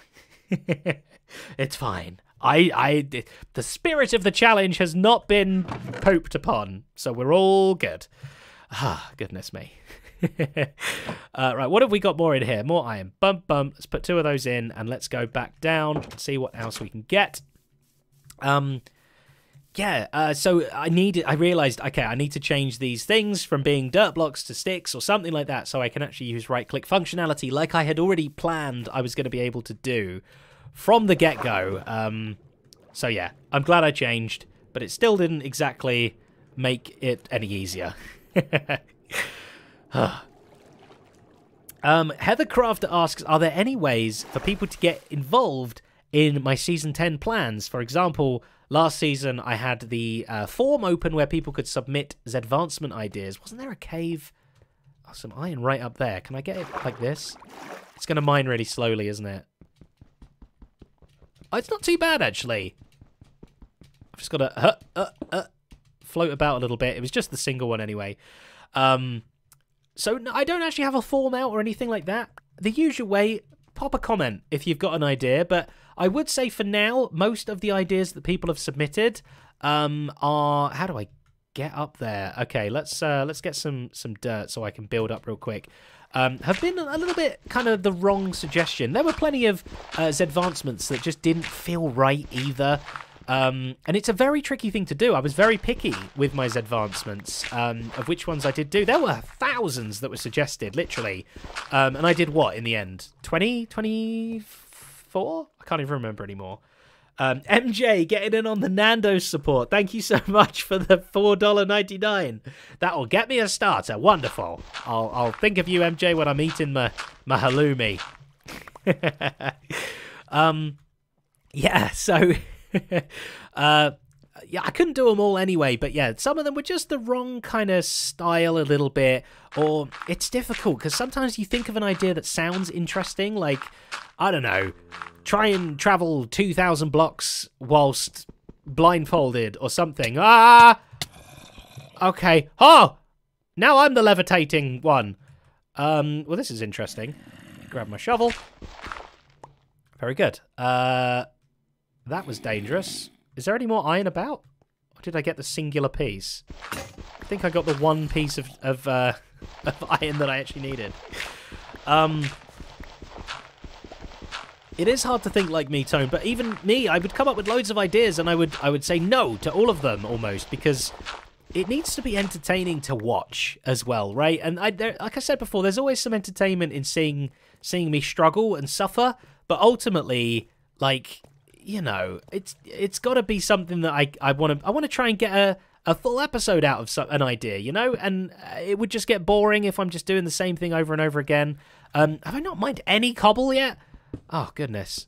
It's fine. I, I, the spirit of the challenge has not been pooped upon, so we're all good. Ah, goodness me. uh, right, what have we got more in here? More iron. Bump, bump. Let's put two of those in, and let's go back down and see what else we can get. Um, yeah, uh, so I needed, I realized, okay, I need to change these things from being dirt blocks to sticks or something like that, so I can actually use right-click functionality like I had already planned I was going to be able to do. from the get-go. Um, so yeah, I'm glad I changed, but it still didn't exactly make it any easier. um, Heather Crafter asks, are there any ways for people to get involved in my Season ten plans? For example, last season I had the uh, form open where people could submit Zedvancement ideas. Wasn't there a cave? Oh, some iron right up there. Can I get it like this? It's going to mine really slowly, isn't it? Oh, it's not too bad, actually. I've just got to uh, uh, uh, float about a little bit. It was just the single one anyway. Um, so no, I don't actually have a form out or anything like that. The usual way, pop a comment if you've got an idea, but I would say for now, most of the ideas that people have submitted um, are... How do I get up there? Okay, let's uh, let's get some, some dirt so I can build up real quick. Um, have been a little bit kind of the wrong suggestion. There were plenty of uh, Zedvancements that just didn't feel right either. Um, and it's a very tricky thing to do. I was very picky with my Zedvancements, um, of which ones I did do. There were thousands that were suggested, literally. Um, and I did what in the end? twenty? twenty-four? I can't even remember anymore. Um, M J, getting in on the Nando's support. Thank you so much for the four ninety-nine. That will get me a starter. Wonderful. I'll, I'll think of you, M J, when I'm eating my, my halloumi. um, yeah, so... uh, yeah, I couldn't do them all anyway, but yeah, some of them were just the wrong kind of style a little bit, or it's difficult because sometimes you think of an idea that sounds interesting, like, I don't know, try and travel two thousand blocks whilst blindfolded or something. Ah! Okay. Oh! Now I'm the levitating one. Um, well, this is interesting. Grab my shovel. Very good. Uh... That was dangerous. Is there any more iron about? Or did I get the singular piece? I think I got the one piece of, of, uh, of iron that I actually needed. Um, it is hard to think like me, Tone, but even me, I would come up with loads of ideas and I would, I would say no to all of them almost, because it needs to be entertaining to watch as well, right? And I, there, like I said before, there's always some entertainment in seeing, seeing me struggle and suffer, but ultimately, like... You know, it's it's got to be something that I I want to I want to try and get a, a full episode out of some, an idea, you know, and it would just get boring if I'm just doing the same thing over and over again. Um, have I not mined any cobble yet? Oh goodness.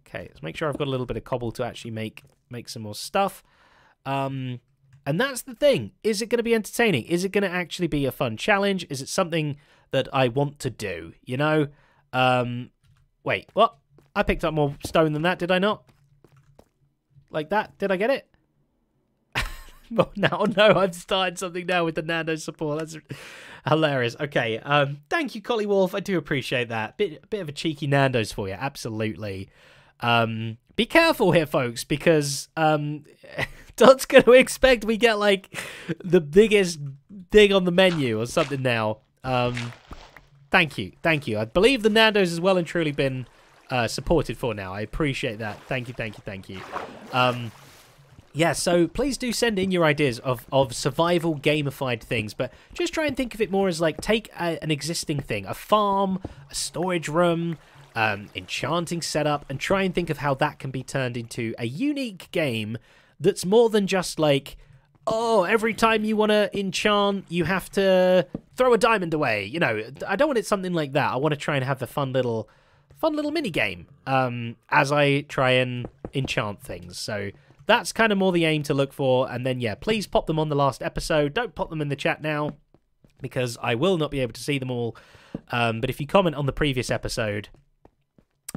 Okay, let's make sure I've got a little bit of cobble to actually make make some more stuff. Um, and that's the thing: is it going to be entertaining? Is it going to actually be a fun challenge? Is it something that I want to do? You know? Um, wait, what? I picked up more stone than that, did I not? Like that? Did I get it? Oh, no, oh, no, I've started something now with the Nando support. That's hilarious. Okay, um, thank you, Collie Wolf. I do appreciate that. Bit, bit of a cheeky Nando's for you, absolutely. Um, be careful here, folks, because um, Dot's going to expect we get, like, the biggest thing on the menu or something now. Um, thank you, thank you. I believe the Nando's has well and truly been... Uh, supported for now. I appreciate that. Thank you, thank you, thank you. Um, yeah, so please do send in your ideas of, of survival gamified things, but just try and think of it more as like take a, an existing thing, a farm, a storage room, um, enchanting setup, and try and think of how that can be turned into a unique game that's more than just like, oh, every time you want to enchant, you have to throw a diamond away. You know, I don't want it something like that. I want to try and have the fun little... Fun little mini game um, as I try and enchant things. So that's kind of more the aim to look for. And then, yeah, please pop them on the last episode. Don't pop them in the chat now because I will not be able to see them all. Um, but if you comment on the previous episode,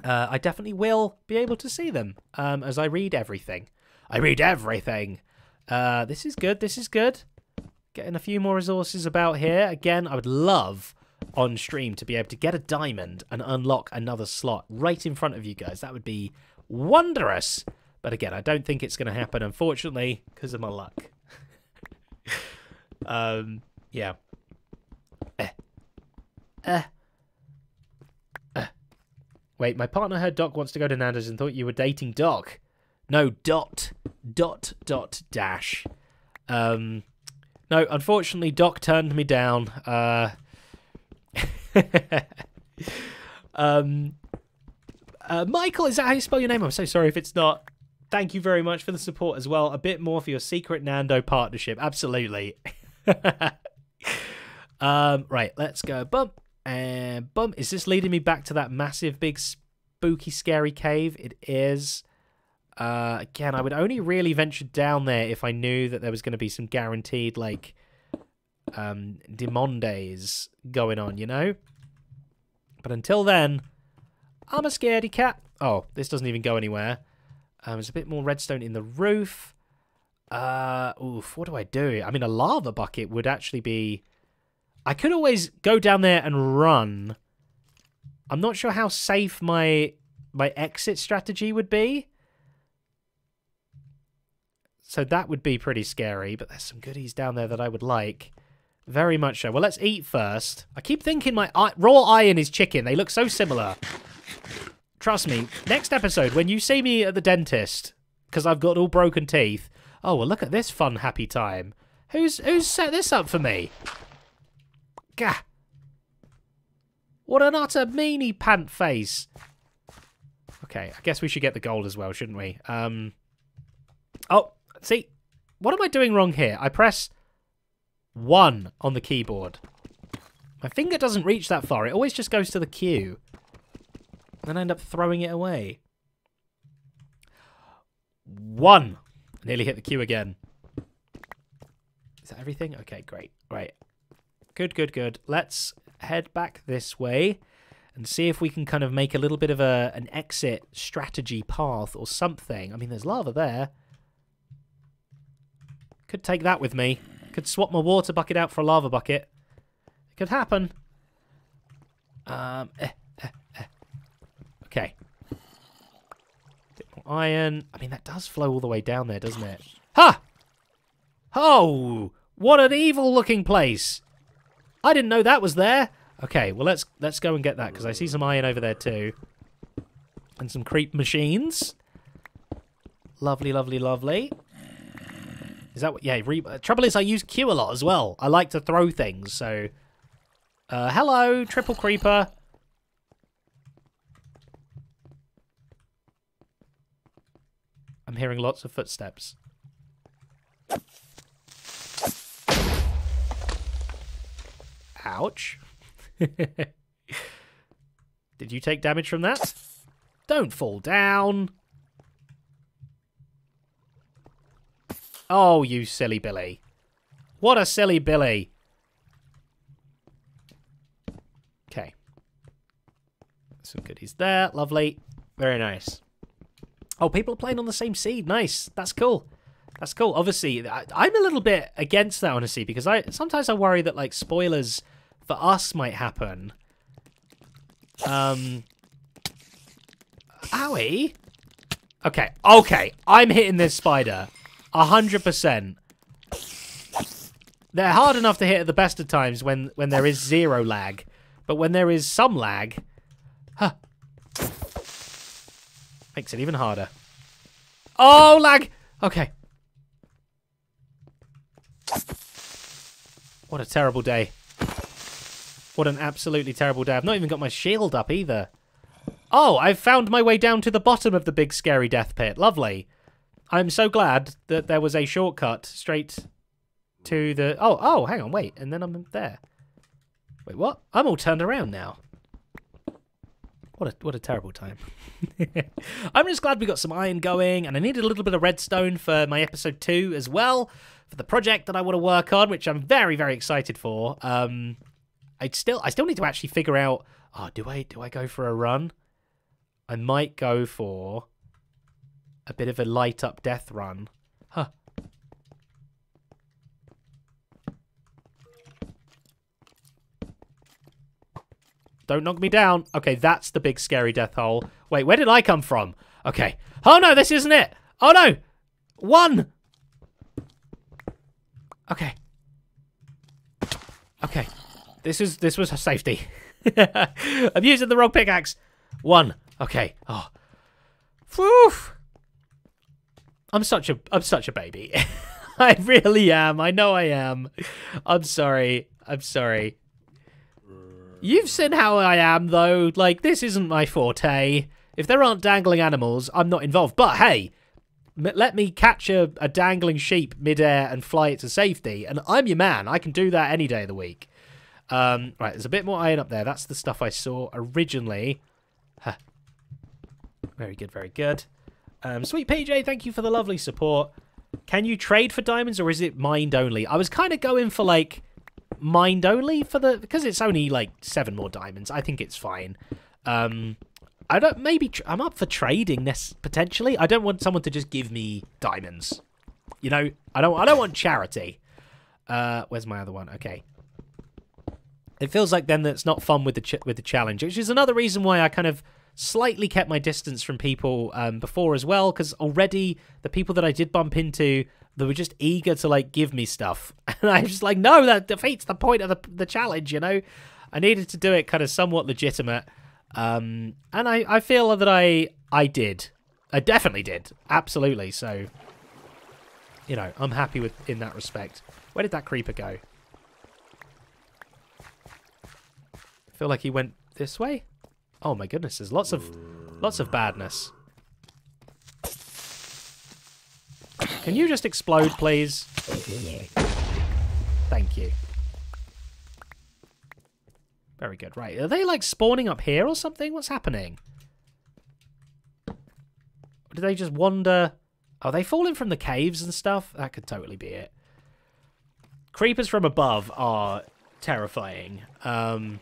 uh, I definitely will be able to see them um, as I read everything. I read everything. Uh, this is good. This is good. Getting a few more resources about here. Again, I would love... on stream to be able to get a diamond and unlock another slot right in front of you guys. That would be wondrous. But again, I don't think it's going to happen, unfortunately, because of my luck. um, yeah. Eh. Eh. Eh. Wait, my partner heard Doc wants to go to Nando's and thought you were dating Doc. No, dot, dot, dot, dash. Um, no, unfortunately, Doc turned me down. Uh... um Uh, Michael, is that how you spell your name? I'm so sorry if it's not. Thank you very much for the support as well. A bit more for your Secret Nando partnership. Absolutely. um, right, let's go. Bump and bump. Is this leading me back to that massive, big, spooky, scary cave? It is. Uh, again, I would only really venture down there if I knew that there was going to be some guaranteed, like, um, demondes going on, you know? But until then, I'm a scaredy cat. Oh, this doesn't even go anywhere. Um, there's a bit more redstone in the roof. Uh, oof, what do I do? I mean, a lava bucket would actually be... I could always go down there and run. I'm not sure how safe my my exit strategy would be. So that would be pretty scary, but there's some goodies down there that I would like. Very much so. Well, let's eat first. I keep thinking my raw iron is chicken. They look so similar. Trust me, next episode, when you see me at the dentist, because I've got all broken teeth. Oh, well, look at this fun, happy time. Who's who's set this up for me? Gah. What an utter meanie pant face. Okay, I guess we should get the gold as well, shouldn't we? Um. Oh. See, what am I doing wrong here? I press one on the keyboard. My finger doesn't reach that far. It always just goes to the Q. Then I end up throwing it away. One. I nearly hit the Q again. Is that everything? Okay, great. Right. Good, good, good. Let's head back this way and see if we can kind of make a little bit of a an exit strategy path or something. I mean, there's lava there. Could take that with me. Could swap my water bucket out for a lava bucket. It could happen. Um, eh, eh, eh. Okay. Bit more iron. I mean, that does flow all the way down there, doesn't it? Ha! Oh! What an evil-looking place! I didn't know that was there. Okay, well let's let's go and get that because I see some iron over there too, and some creep machines. Lovely, lovely, lovely. Is that what, yeah, re trouble is I use Q a lot as well. I like to throw things, so... Uh, hello, triple creeper. I'm hearing lots of footsteps. Ouch. Did you take damage from that? Don't fall down. Oh, you silly Billy. What a silly Billy. Okay. Some goodies there. Lovely. Very nice. Oh, people are playing on the same seed. Nice. That's cool. That's cool. Obviously, I, I'm a little bit against that, honestly, because I sometimes I worry that, like, spoilers for us might happen. Um. Owie. Okay. Okay. I'm hitting this spider. A hundred percent. They're hard enough to hit at the best of times when, when there is zero lag. But when there is some lag... Huh. Makes it even harder. Oh, lag! Okay. What a terrible day. What an absolutely terrible day. I've not even got my shield up either. Oh, I've found my way down to the bottom of the big scary death pit. Lovely. I'm so glad that there was a shortcut straight to the... Oh, oh, hang on, wait. And then I'm there. Wait, what? I'm all turned around now. What a, what a terrible time. I'm just glad we got some iron going, and I needed a little bit of redstone for my episode two as well, for the project that I want to work on, which I'm very, very excited for. Um, I'd still, I still need to actually figure out... Oh, do I, do I go for a run? I might go for... a bit of a light up death run. Huh. Don't knock me down. Okay, that's the big scary death hole. Wait, where did I come from? Okay. Oh no, this isn't it. Oh no. One. Okay. Okay. This is, this was safety. I'm using the wrong pickaxe. One. Okay. Oh. Whew. I'm such a I'm such a baby. I really am. I know I am. I'm sorry. I'm sorry. You've seen how I am though. Like, this isn't my forte. If there aren't dangling animals, I'm not involved. But hey, m let me catch a, a dangling sheep midair and fly it to safety, and I'm your man. I can do that any day of the week. Um, right, there's a bit more iron up there. That's the stuff I saw originally. Huh. Very good, very good. Um, sweet P J, thank you for the lovely support. Can you trade for diamonds, or is it mined only? I was kind of going for, like, mined only for the... Because it's only, like, seven more diamonds. I think it's fine. Um, I don't... Maybe... Tr I'm up for trading, this, potentially. I don't want someone to just give me diamonds. You know? I don't, I don't want charity. Uh, where's my other one? Okay. It feels like, then, that it's not fun with the, ch with the challenge, which is another reason why I kind of... slightly kept my distance from people um, before as well, because already the people that I did bump into, they were just eager to, like, give me stuff. And I was just like, no, that defeats the point of the, the challenge, you know? I needed to do it kind of somewhat legitimate. Um, and I, I feel that I, I did. I definitely did. Absolutely. So, you know, I'm happy with in that respect. Where did that creeper go? I feel like he went this way. Oh my goodness, there's lots of lots of badness. Can you just explode, please? Thank you. Very good. Right, are they, like, spawning up here or something? What's happening? Do they just wander? Are they falling from the caves and stuff? That could totally be it. Creepers from above are terrifying. Um...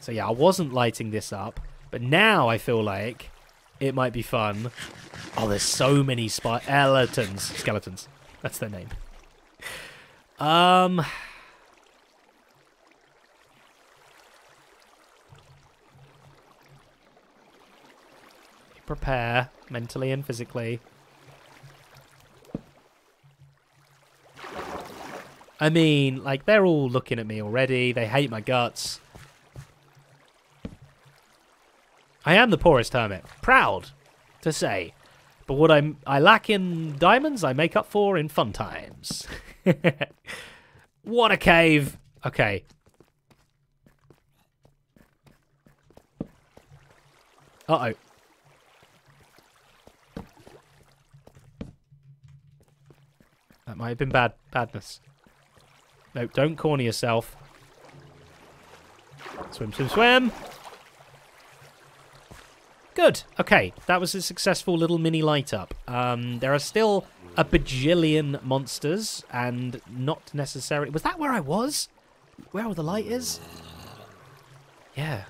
So yeah, I wasn't lighting this up, but now I feel like it might be fun. Oh, there's so many spi- skeletons. Skeletons. That's their name. Um, prepare mentally and physically. I mean, like, they're all looking at me already. They hate my guts. I am the poorest hermit, proud to say, but what I'm, I lack in diamonds, I make up for in fun times. What a cave! Okay. Uh-oh. That might have been bad, badness. No, don't corner yourself. Swim, swim, swim! Good. Okay, that was a successful little mini light-up. Um, there are still a bajillion monsters, and not necessarily... Was that where I was? Where all the light is? Yeah.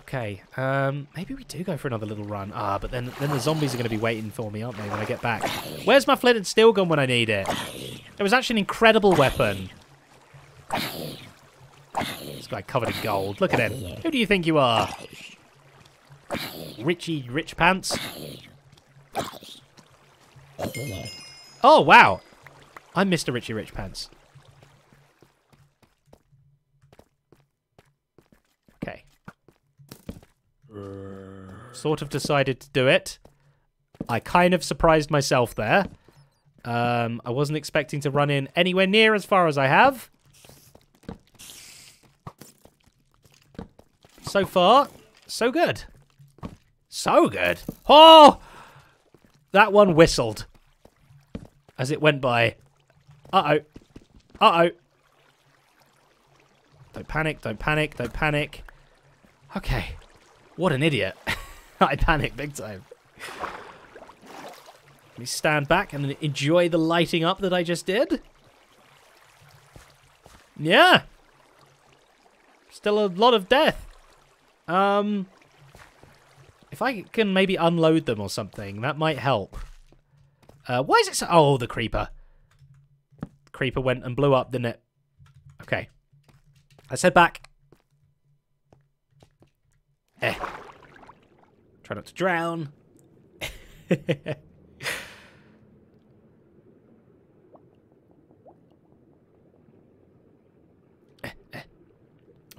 Okay, um, maybe we do go for another little run. Ah, but then, then the zombies are going to be waiting for me, aren't they, when I get back? Where's my flint and steel gun when I need it? It was actually an incredible weapon. This guy covered in gold. Look at him. Who do you think you are? Richie Rich Pants. Oh, wow. I'm Mister Richie Rich Pants. Okay. Sort of decided to do it. I kind of surprised myself there. Um, I wasn't expecting to run in anywhere near as far as I have. So far, so good. So good. Oh! That one whistled as it went by. Uh-oh. Uh-oh. Don't panic, don't panic, don't panic. Okay. What an idiot. I panicked big time. Let me stand back and enjoy the lighting up that I just did. Yeah. Still a lot of death. Um... If I can maybe unload them or something, that might help. Uh, why is it so... Oh, the creeper. The creeper went and blew up, didn't it? Okay. Let's head back. Eh. Try not to drown.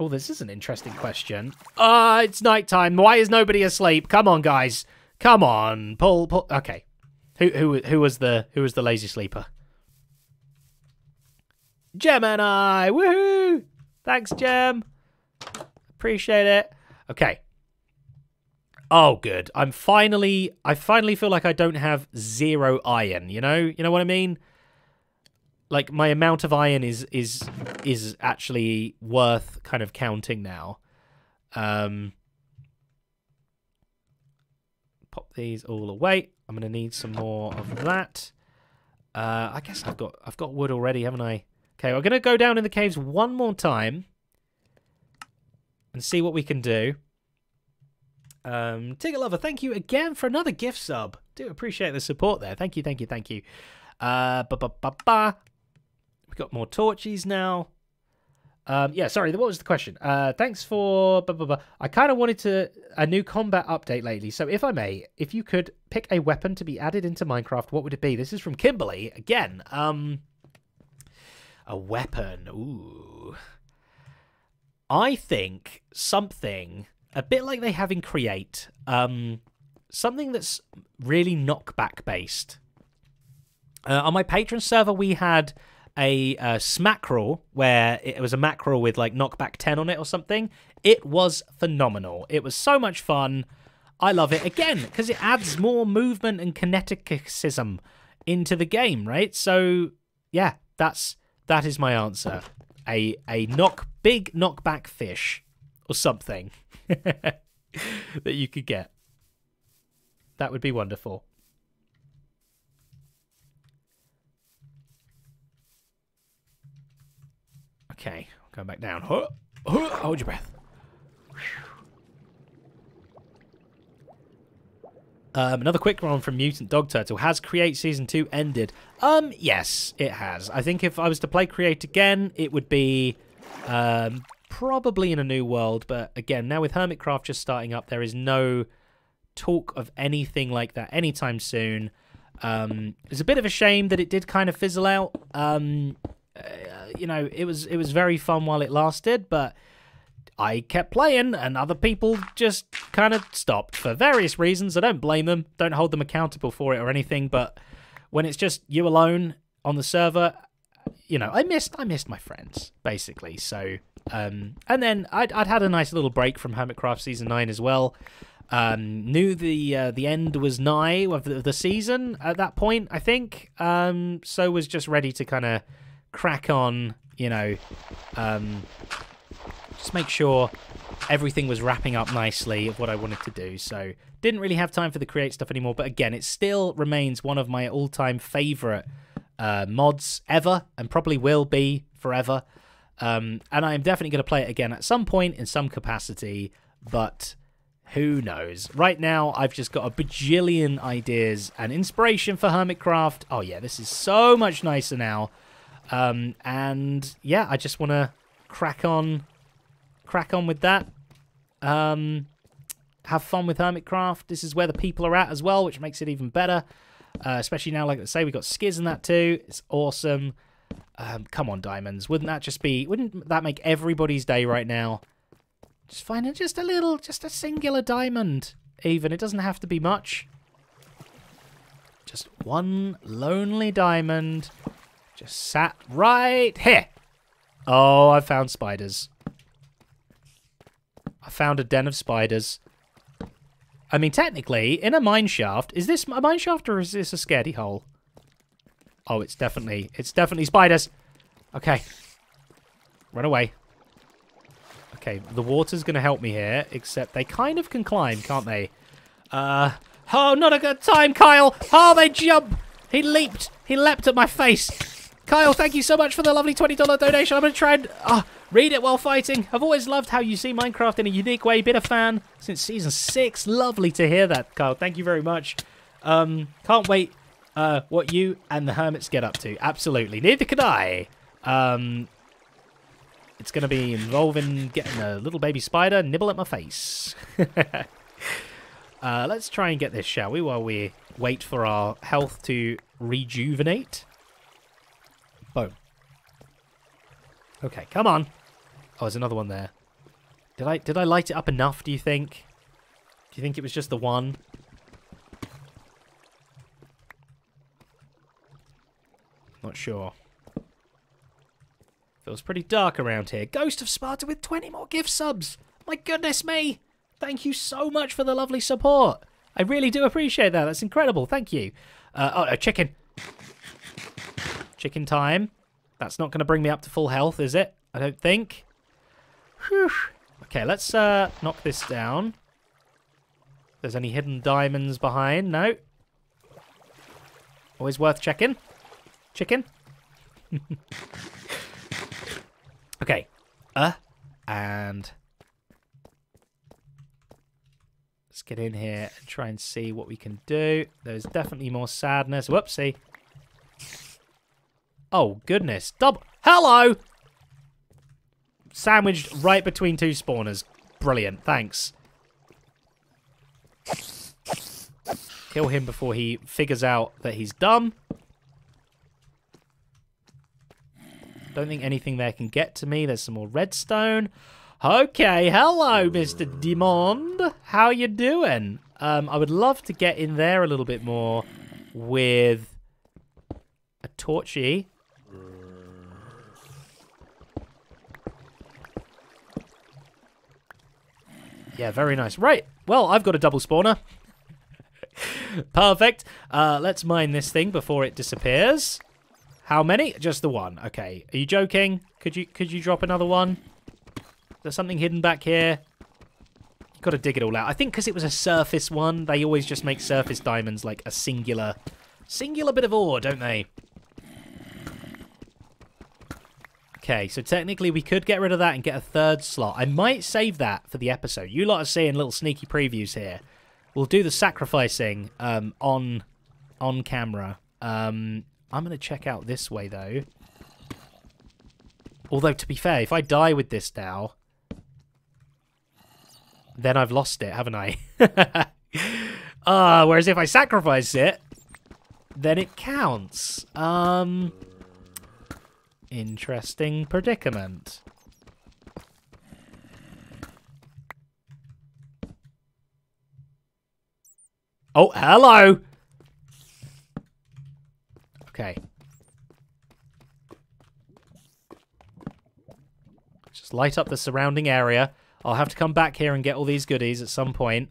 Oh, this is an interesting question. Ah, uh, it's nighttime. Why is nobody asleep? Come on, guys. Come on. Pull, pull. Okay. Who, who, who was the, who was the lazy sleeper? Gemini. Woohoo! Thanks, Gem. Appreciate it. Okay. Oh, good. I'm finally... I finally feel like I don't have zero iron, you know? You know what I mean? Like, my amount of iron is is is actually worth kind of counting now. Um, pop these all away. I'm going to need some more of that. Uh, I guess I've got I've got wood already, haven't I? Okay, we're going to go down in the caves one more time and see what we can do. Um, Tigger Lover, thank you again for another gift sub. Do appreciate the support there. Thank you, thank you, thank you. Uh, ba ba ba ba. We've got more torches now. Um, yeah, sorry, what was the question? Uh, thanks for... Blah, blah, blah. I kind of wanted to a new combat update lately, so if I may, if you could pick a weapon to be added into Minecraft, what would it be? This is from Kimberly, again. Um, a weapon, ooh. I think something, a bit like they have in Create, um, something that's really knockback-based. Uh, on my Patreon server, we had... a uh, smackerel where it was a mackerel with like knockback ten on it or something. It was phenomenal. It was so much fun. I love it again because it adds more movement and kineticism into the game, right? So yeah, that's that is my answer. A a knock big knockback fish or something that you could get. That would be wonderful. Okay, going back down. Huh, huh, hold your breath. Um, another quick one from Mutant Dog Turtle. Has Create Season two ended? Um, yes, it has. I think if I was to play Create again, it would be um, probably in a new world. But again, now with Hermitcraft just starting up, there is no talk of anything like that anytime soon. Um, it's a bit of a shame that it did kind of fizzle out. Um... Uh, you know, it was it was very fun while it lasted, but I kept playing and other people just kind of stopped for various reasons. I don't blame them, don't hold them accountable for it or anything, but when it's just you alone on the server, you know, I missed I missed my friends, basically. So, um, and then I'd, I'd had a nice little break from Hermitcraft Season nine as well. Um, knew the uh, the end was nigh of the, the season at that point, I think, um, so was just ready to kind of crack on, you know, um, just make sure everything was wrapping up nicely of what I wanted to do. So didn't really have time for the Create stuff anymore. But again, it still remains one of my all-time favorite uh, mods ever and probably will be forever. Um, and I am definitely going to play it again at some point in some capacity, but who knows? Right now, I've just got a bajillion ideas and inspiration for Hermitcraft. Oh yeah, this is so much nicer now. Um, and yeah, I just want to crack on, crack on with that. Um, have fun with Hermitcraft. This is where the people are at as well, which makes it even better. Uh, especially now, like I say, we got Skiz and that too. It's awesome. Um, come on, diamonds. Wouldn't that just be, wouldn't that make everybody's day right now? Just finding just a little, just a singular diamond even. It doesn't have to be much. Just one lonely diamond. Just sat right here. Oh, I found spiders. I found a den of spiders. I mean, technically, in a mineshaft, is this a mineshaft or is this a scaredy hole? Oh, it's definitely, it's definitely spiders. Okay. Run away. Okay, the water's going to help me here, except they kind of can climb, can't they? Uh, oh, not a good time, Kyle. Oh, they jump. He leaped. He leapt at my face. Kyle, thank you so much for the lovely twenty dollar donation. I'm going to try and oh, read it while fighting. I've always loved how you see Minecraft in a unique way. Been a fan since season six. Lovely to hear that, Kyle. Thank you very much. Um, can't wait uh, what you and the hermits get up to. Absolutely. Neither could I. Um, it's going to be involving getting a little baby spider nibble at my face. uh, let's try and get this, shall we, while we wait for our health to rejuvenate. Boom. Okay, come on. Oh, there's another one there. Did I did I light it up enough, do you think? Do you think it was just the one? Not sure. Feels pretty dark around here. Ghost of Sparta with twenty more gift subs. My goodness me. thank you so much for the lovely support. I really do appreciate that. That's incredible. Thank you. Uh, oh, a chicken. Chicken time. That's not going to bring me up to full health, is it? I don't think. Whew. Okay, let's uh, knock this down. There's any hidden diamonds behind? No. Always worth checking. Chicken. Okay. Uh, and let's get in here and try and see what we can do. There's definitely more sadness. Whoopsie. Oh, goodness. Double. Hello! Sandwiched right between two spawners. Brilliant. Thanks. Kill him before he figures out that he's dumb. Don't think anything there can get to me. There's some more redstone. Okay, hello, Mister Demond. How you doing? Um, I would love to get in there a little bit more with a torchy. Yeah, very nice. Right, well, I've got a double spawner. Perfect. Uh, let's mine this thing before it disappears. How many? Just the one. Okay. Are you joking? Could you could you drop another one? There's something hidden back here. You've got to dig it all out. I think because it was a surface one, they always just make surface diamonds like a singular, singular bit of ore, don't they? Okay, so technically we could get rid of that and get a third slot. I might save that for the episode. You lot are seeing little sneaky previews here. We'll do the sacrificing um, on on camera. Um, I'm going to check out this way, though. Although, to be fair, if I die with this now, then I've lost it, haven't I? uh, whereas if I sacrifice it, then it counts. Um, interesting predicament. Oh, hello! Okay. Just light up the surrounding area. I'll have to come back here and get all these goodies at some point.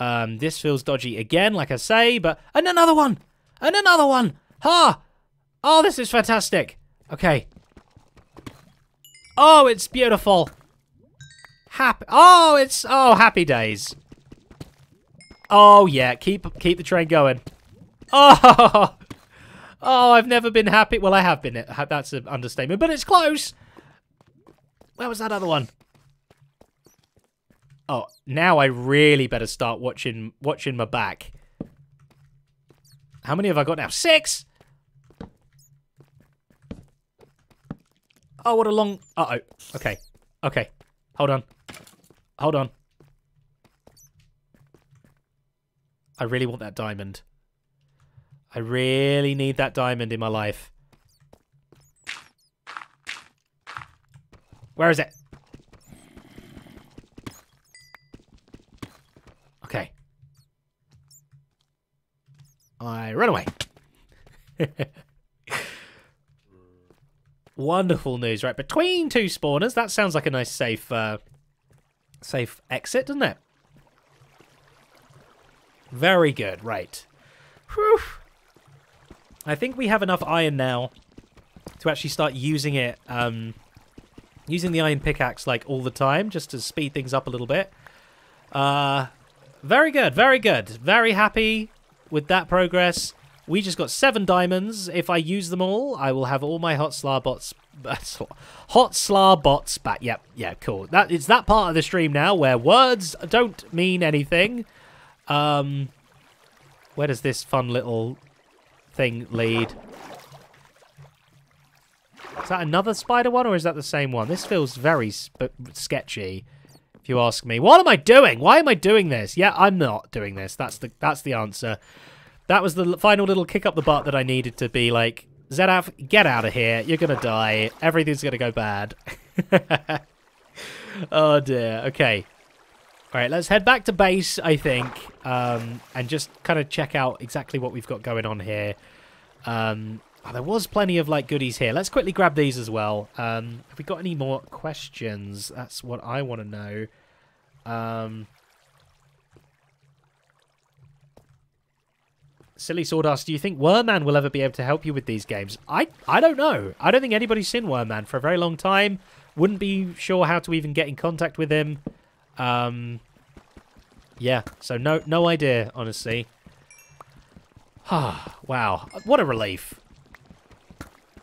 Um, this feels dodgy again, like I say, but... And another one! And another one! Ha! Oh, this is fantastic! Okay. Oh, it's beautiful! Happy... Oh, it's... Oh, happy days. Oh, yeah. Keep keep the train going. Oh! Oh, I've never been happy. Well, I have been. That's an understatement, but it's close. Where was that other one? Oh, now I really better start watching watching my back. How many have I got now? Six! Oh, what a long... Uh-oh. Okay. Okay. Hold on. Hold on. I really want that diamond. I really need that diamond in my life. Where is it? Okay. I run away. Wonderful news, right? Between two spawners. That sounds like a nice safe, uh, safe exit, doesn't it? Very good, right. Whew. I think we have enough iron now to actually start using it, um, using the iron pickaxe, like, all the time, just to speed things up a little bit. Uh, very good, very good. Very happy with that progress. We just got seven diamonds. If I use them all, I will have all my hot slar bots... Hot slar bots back. Yep, yeah, cool. That, it's that part of the stream now where words don't mean anything. Um, where does this fun little thing lead? Is that another spider one or is that the same one? This feels very sp sketchy, if you ask me. What am I doing? Why am I doing this? Yeah, I'm not doing this. That's the that's the answer. That was the final little kick up the butt that I needed to be like, Zedaph, get out of here. You're gonna die. Everything's gonna go bad. Oh dear. Okay. All right, let's head back to base, I think, um, and just kind of check out exactly what we've got going on here. Um, oh, there was plenty of, like, goodies here. Let's quickly grab these as well. Um, have we got any more questions? That's what I want to know. Um, Silly Sawdust, do you think Wormman will ever be able to help you with these games? I, I don't know. I don't think anybody's seen Wormman for a very long time. Wouldn't be sure how to even get in contact with him. Um, yeah, so no, no idea, honestly. Wow, what a relief.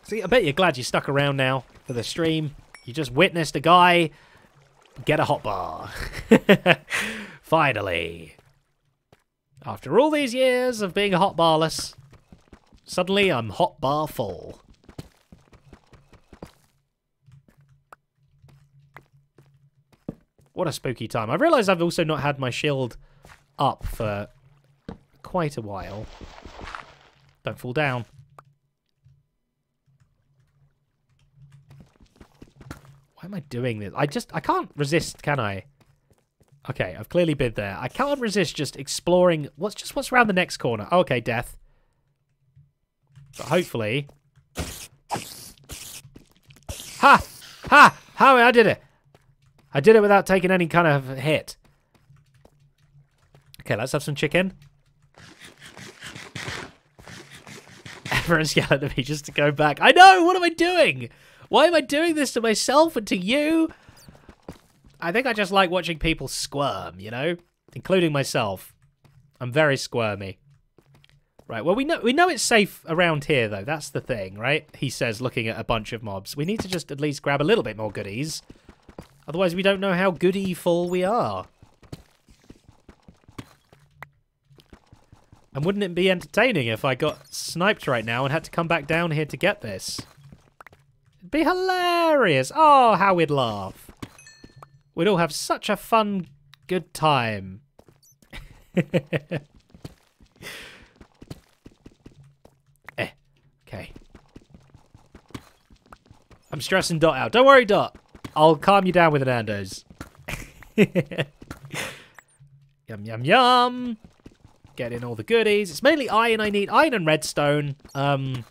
See, I bet you're glad you stuck around now for the stream. You just witnessed a guy get a hotbar. Finally. After all these years of being hotbarless, suddenly I'm hotbar full. What a spooky time. I realise I've also not had my shield up for quite a while. Don't fall down. Why am I doing this? I just... I can't resist, can I? Okay, I've clearly been there. I can't resist just exploring what's just what's around the next corner. Oh, okay, death. But hopefully... Ha! Ha! How I did it! I did it without taking any kind of hit. Okay, let's have some chicken. Everyone's yelling at me just to go back. I know! What am I doing? Why am I doing this to myself and to you? I think I just like watching people squirm, you know? Including myself. I'm very squirmy. Right, well, we know we know it's safe around here, though. That's the thing, right? He says, looking at a bunch of mobs. We need to just at least grab a little bit more goodies. Otherwise, we don't know how goody-full we are. And wouldn't it be entertaining if I got sniped right now and had to come back down here to get this? It'd be hilarious. Oh, how we'd laugh. We'd all have such a fun, good time. Eh. Okay. I'm stressing Dot out. Don't worry, Dot. I'll calm you down with an Nando's. Yum, yum, yum. Get in all the goodies. It's mainly iron I need. Iron and redstone. Um,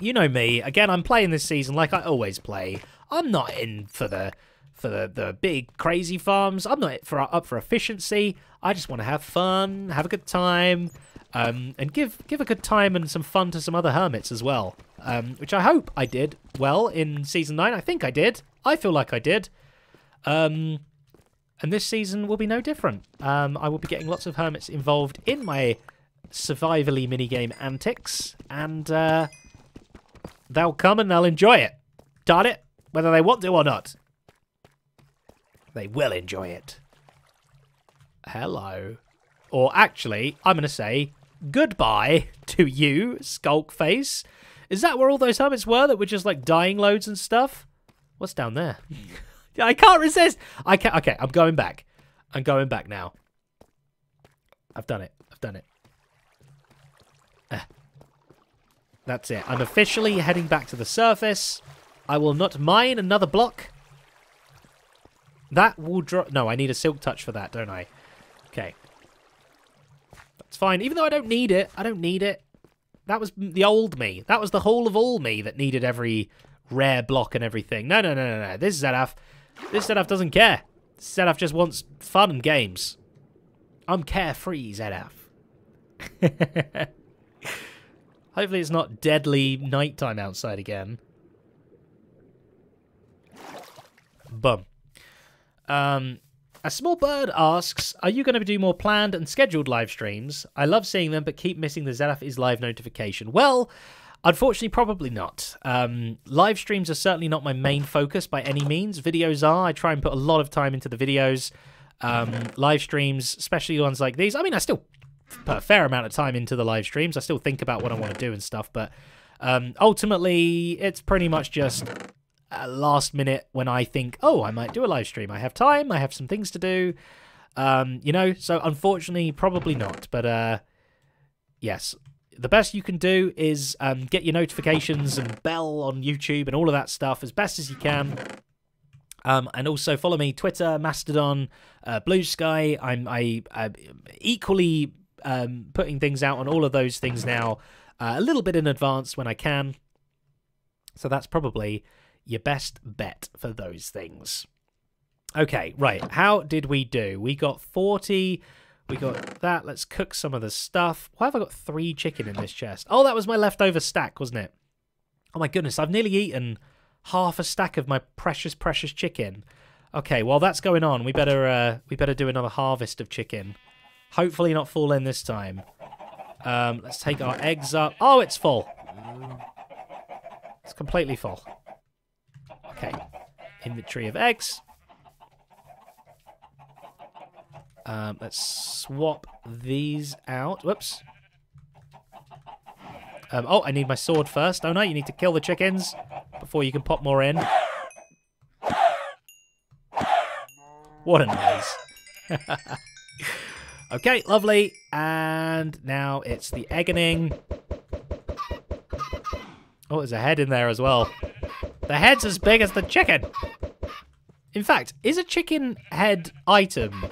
you know me. Again, I'm playing this season like I always play. I'm not in for the for the, the big crazy farms. I'm not for, up for efficiency. I just want to have fun, have a good time, um, and give give a good time and some fun to some other hermits as well, um, which I hope I did well in Season nine. I think I did. I feel like I did. Um, and this season will be no different. Um, I will be getting lots of hermits involved in my survivally minigame antics. And uh, they'll come and they'll enjoy it. Darn it. Whether they want to or not. They will enjoy it. Hello. Or actually, I'm going to say goodbye to you, Skulkface. Is that where all those hermits were that were just like dying loads and stuff? What's down there? I can't resist. I can't. Okay, I'm going back. I'm going back now. I've done it. I've done it. Uh, that's it. I'm officially heading back to the surface. I will not mine another block. That will drop. No, I need a silk touch for that, don't I? Okay. That's fine. Even though I don't need it. I don't need it. That was the old me. That was the Hall of All me that needed every... rare block and everything. No, no, no, no, no. This Zedaph, this Zedaph doesn't care. Zedaph just wants fun and games. I'm carefree, Zedaph. Hopefully it's not deadly nighttime outside again. Bum. Um, a small bird asks, are you going to do more planned and scheduled live streams? I love seeing them, but keep missing the Zedaph is live notification. Well... unfortunately, probably not. Um, live streams are certainly not my main focus by any means. Videos are. I try and put a lot of time into the videos. Um, live streams, especially ones like these. I mean, I still put a fair amount of time into the live streams. I still think about what I want to do and stuff. But um, ultimately, it's pretty much just a last minute when I think, oh, I might do a live stream. I have time. I have some things to do. Um, you know, so unfortunately, probably not. But uh, yes. The best you can do is um, get your notifications and bell on YouTube and all of that stuff as best as you can. Um, and also follow me Twitter, Mastodon, uh, Blue Sky. I'm I, I'm equally um, putting things out on all of those things now, uh, a little bit in advance when I can. So that's probably your best bet for those things. Okay, right. How did we do? We got forty... We got that. Let's cook some of the stuff. Why have I got three chicken in this chest? Oh, that was my leftover stack, wasn't it? Oh my goodness, I've nearly eaten half a stack of my precious, precious chicken. Okay, while that's going on, we better uh, we better do another harvest of chicken. Hopefully not fall in this time. Um, let's take our eggs up. Oh, it's full. It's completely full. Okay, inventory of eggs. Um, let's swap these out. Whoops. Um, oh, I need my sword first, don't I? You need to kill the chickens before you can pop more in. What a noise. Okay, lovely. And now it's the eggening. Oh, there's a head in there as well. The head's as big as the chicken. In fact, is a chicken head item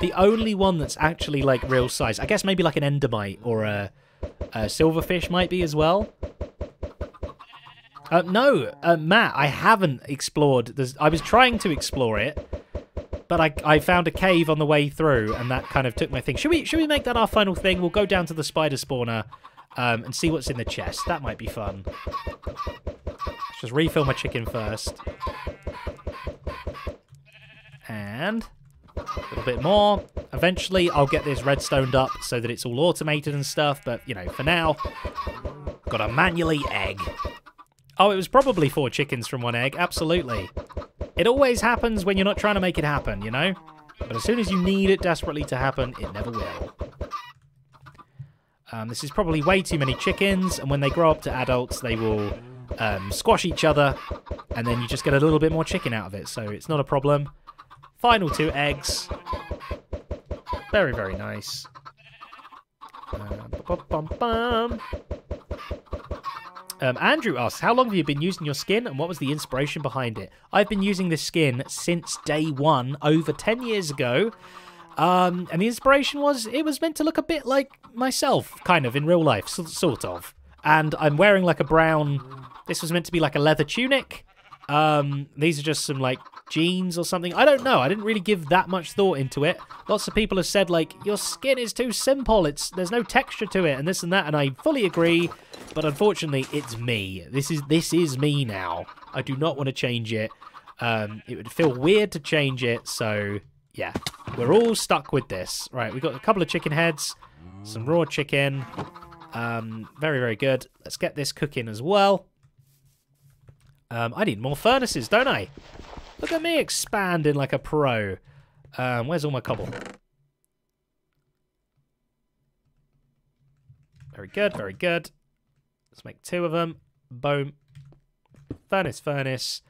the only one that's actually like real size? I guess maybe like an endermite or a, a silverfish might be as well. Uh, no, uh, Matt, I haven't explored. There's, I was trying to explore it, but I, I found a cave on the way through, and that kind of took my thing. Should we, should we make that our final thing? We'll go down to the spider spawner um, and see what's in the chest. That might be fun. Let's just refill my chicken first. And a little bit more. Eventually, I'll get this redstoned up so that it's all automated and stuff. But, you know, for now, got to manually egg. Oh, it was probably four chickens from one egg. Absolutely. It always happens when you're not trying to make it happen, you know? But as soon as you need it desperately to happen, it never will. Um, this is probably way too many chickens. And when they grow up to adults, they will um, squash each other. And then you just get a little bit more chicken out of it. So it's not a problem. Final two eggs. Very, very nice. Um, bum, bum, bum. Um, Andrew asks, how long have you been using your skin and what was the inspiration behind it? I've been using this skin since day one, over ten years ago. Um, and the inspiration was it was meant to look a bit like myself, kind of, in real life, so, sort of. And I'm wearing like a brown... This was meant to be like a leather tunic. Um, these are just some like... jeans or something. I don't know. I didn't really give that much thought into it. Lots of people have said like, your skin is too simple. It's there's no texture to it and this and that, and I fully agree, but unfortunately it's me. This is this is me now. I do not want to change it. Um, it would feel weird to change it, so yeah. We're all stuck with this. Right, we've got a couple of chicken heads, some raw chicken. Um, very, very good. Let's get this cooking as well. Um, I need more furnaces, don't I? Look at me expanding like a pro. Um, where's all my cobble? Very good, very good. Let's make two of them. Boom. Furnace, furnace.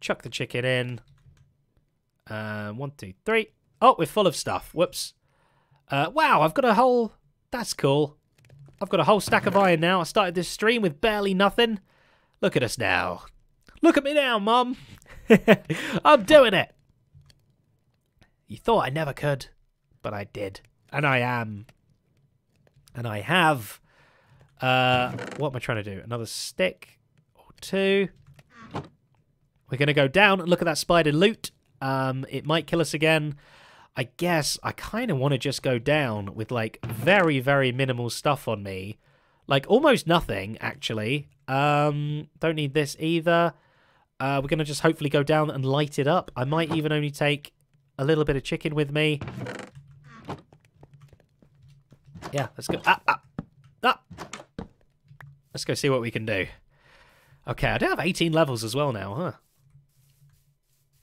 Chuck the chicken in. Um, one, two, three. Oh, we're full of stuff. Whoops. Uh, wow, I've got a whole... That's cool. I've got a whole stack of iron now. I started this stream with barely nothing. Look at us now. Look at me now, Mum. I'm doing it. You thought I never could, but I did. And I am. And I have. Uh, what am I trying to do? Another stick or two. We're going to go down and look at that spider loot. Um, it might kill us again. I guess I kind of want to just go down with like very, very minimal stuff on me. Like almost nothing, actually. Um, don't need this either. Uh, we're going to just hopefully go down and light it up. I might even only take a little bit of chicken with me. Yeah, let's go. Ah, ah, ah. Let's go see what we can do. Okay, I do have eighteen levels as well now, huh?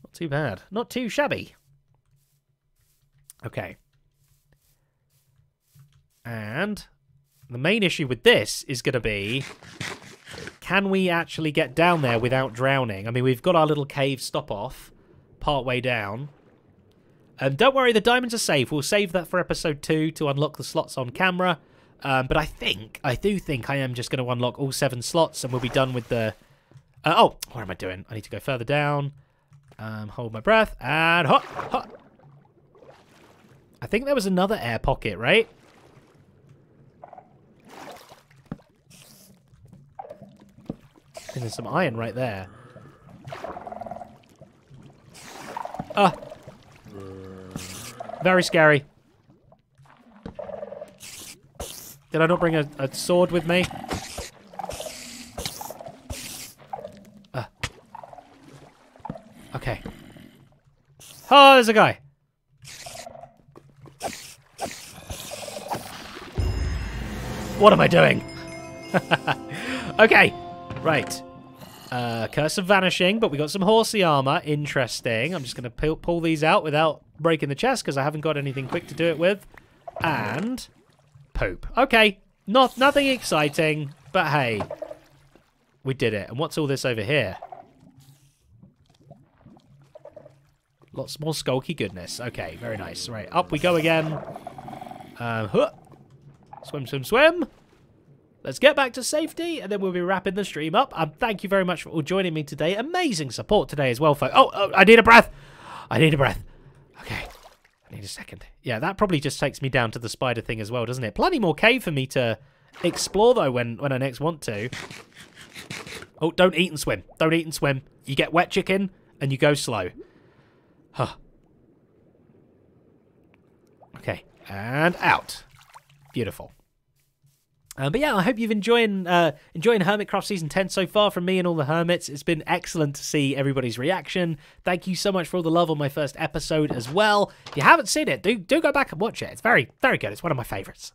Not too bad. Not too shabby. Okay. And the main issue with this is going to be... Can we actually get down there without drowning? I mean, we've got our little cave stop-off part way down. And um, don't worry, the diamonds are safe. We'll save that for episode two to unlock the slots on camera. Um, but I think, I do think I am just going to unlock all seven slots and we'll be done with the... Uh, oh, what am I doing? I need to go further down. Um, hold my breath. And hop, hop. I think there was another air pocket, right? And there's some iron right there. Ah. Very scary. Did I not bring a, a sword with me? Uh. Okay. Oh, there's a guy. What am I doing? Okay, right. Uh, Curse of Vanishing, but we got some horsey armor. Interesting. I'm just going to pull these out without breaking the chest because I haven't got anything quick to do it with. And poop. Okay, not nothing exciting, but hey, we did it. And what's all this over here? Lots more skulky goodness. Okay, very nice. Right, up we go again. Um, huh. Swim, swim, swim. Let's get back to safety, and then we'll be wrapping the stream up. Um, thank you very much for all joining me today. Amazing support today as well, folks. Oh, oh, I need a breath. I need a breath. Okay. I need a second. Yeah, that probably just takes me down to the spider thing as well, doesn't it? Plenty more cave for me to explore, though, when, when I next want to. Oh, don't eat and swim. Don't eat and swim. You get wet chicken, and you go slow. Huh. Okay. And out. Beautiful. Um, but yeah, I hope you've enjoying uh, enjoying Hermitcraft Season ten so far from me and all the Hermits. It's been excellent to see everybody's reaction. Thank you so much for all the love on my first episode as well. If you haven't seen it, do, do go back and watch it. It's very, very good. It's one of my favourites.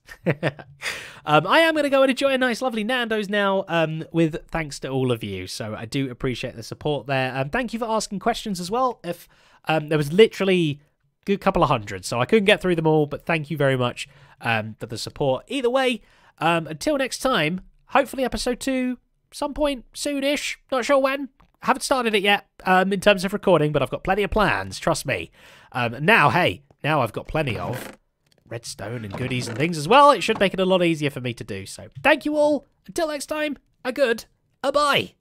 um, I am going to go and enjoy a nice, lovely Nando's now um, with thanks to all of you. So I do appreciate the support there. Um, thank you for asking questions as well. If um, there was literally... good couple of hundred, so I couldn't get through them all, but thank you very much um, for the support. Either way, um, until next time, hopefully episode two, some point soonish, not sure when. Haven't started it yet um, in terms of recording, but I've got plenty of plans, trust me. Um, now, hey, now I've got plenty of redstone and goodies and things as well. It should make it a lot easier for me to do, so thank you all. Until next time, a good, a bye.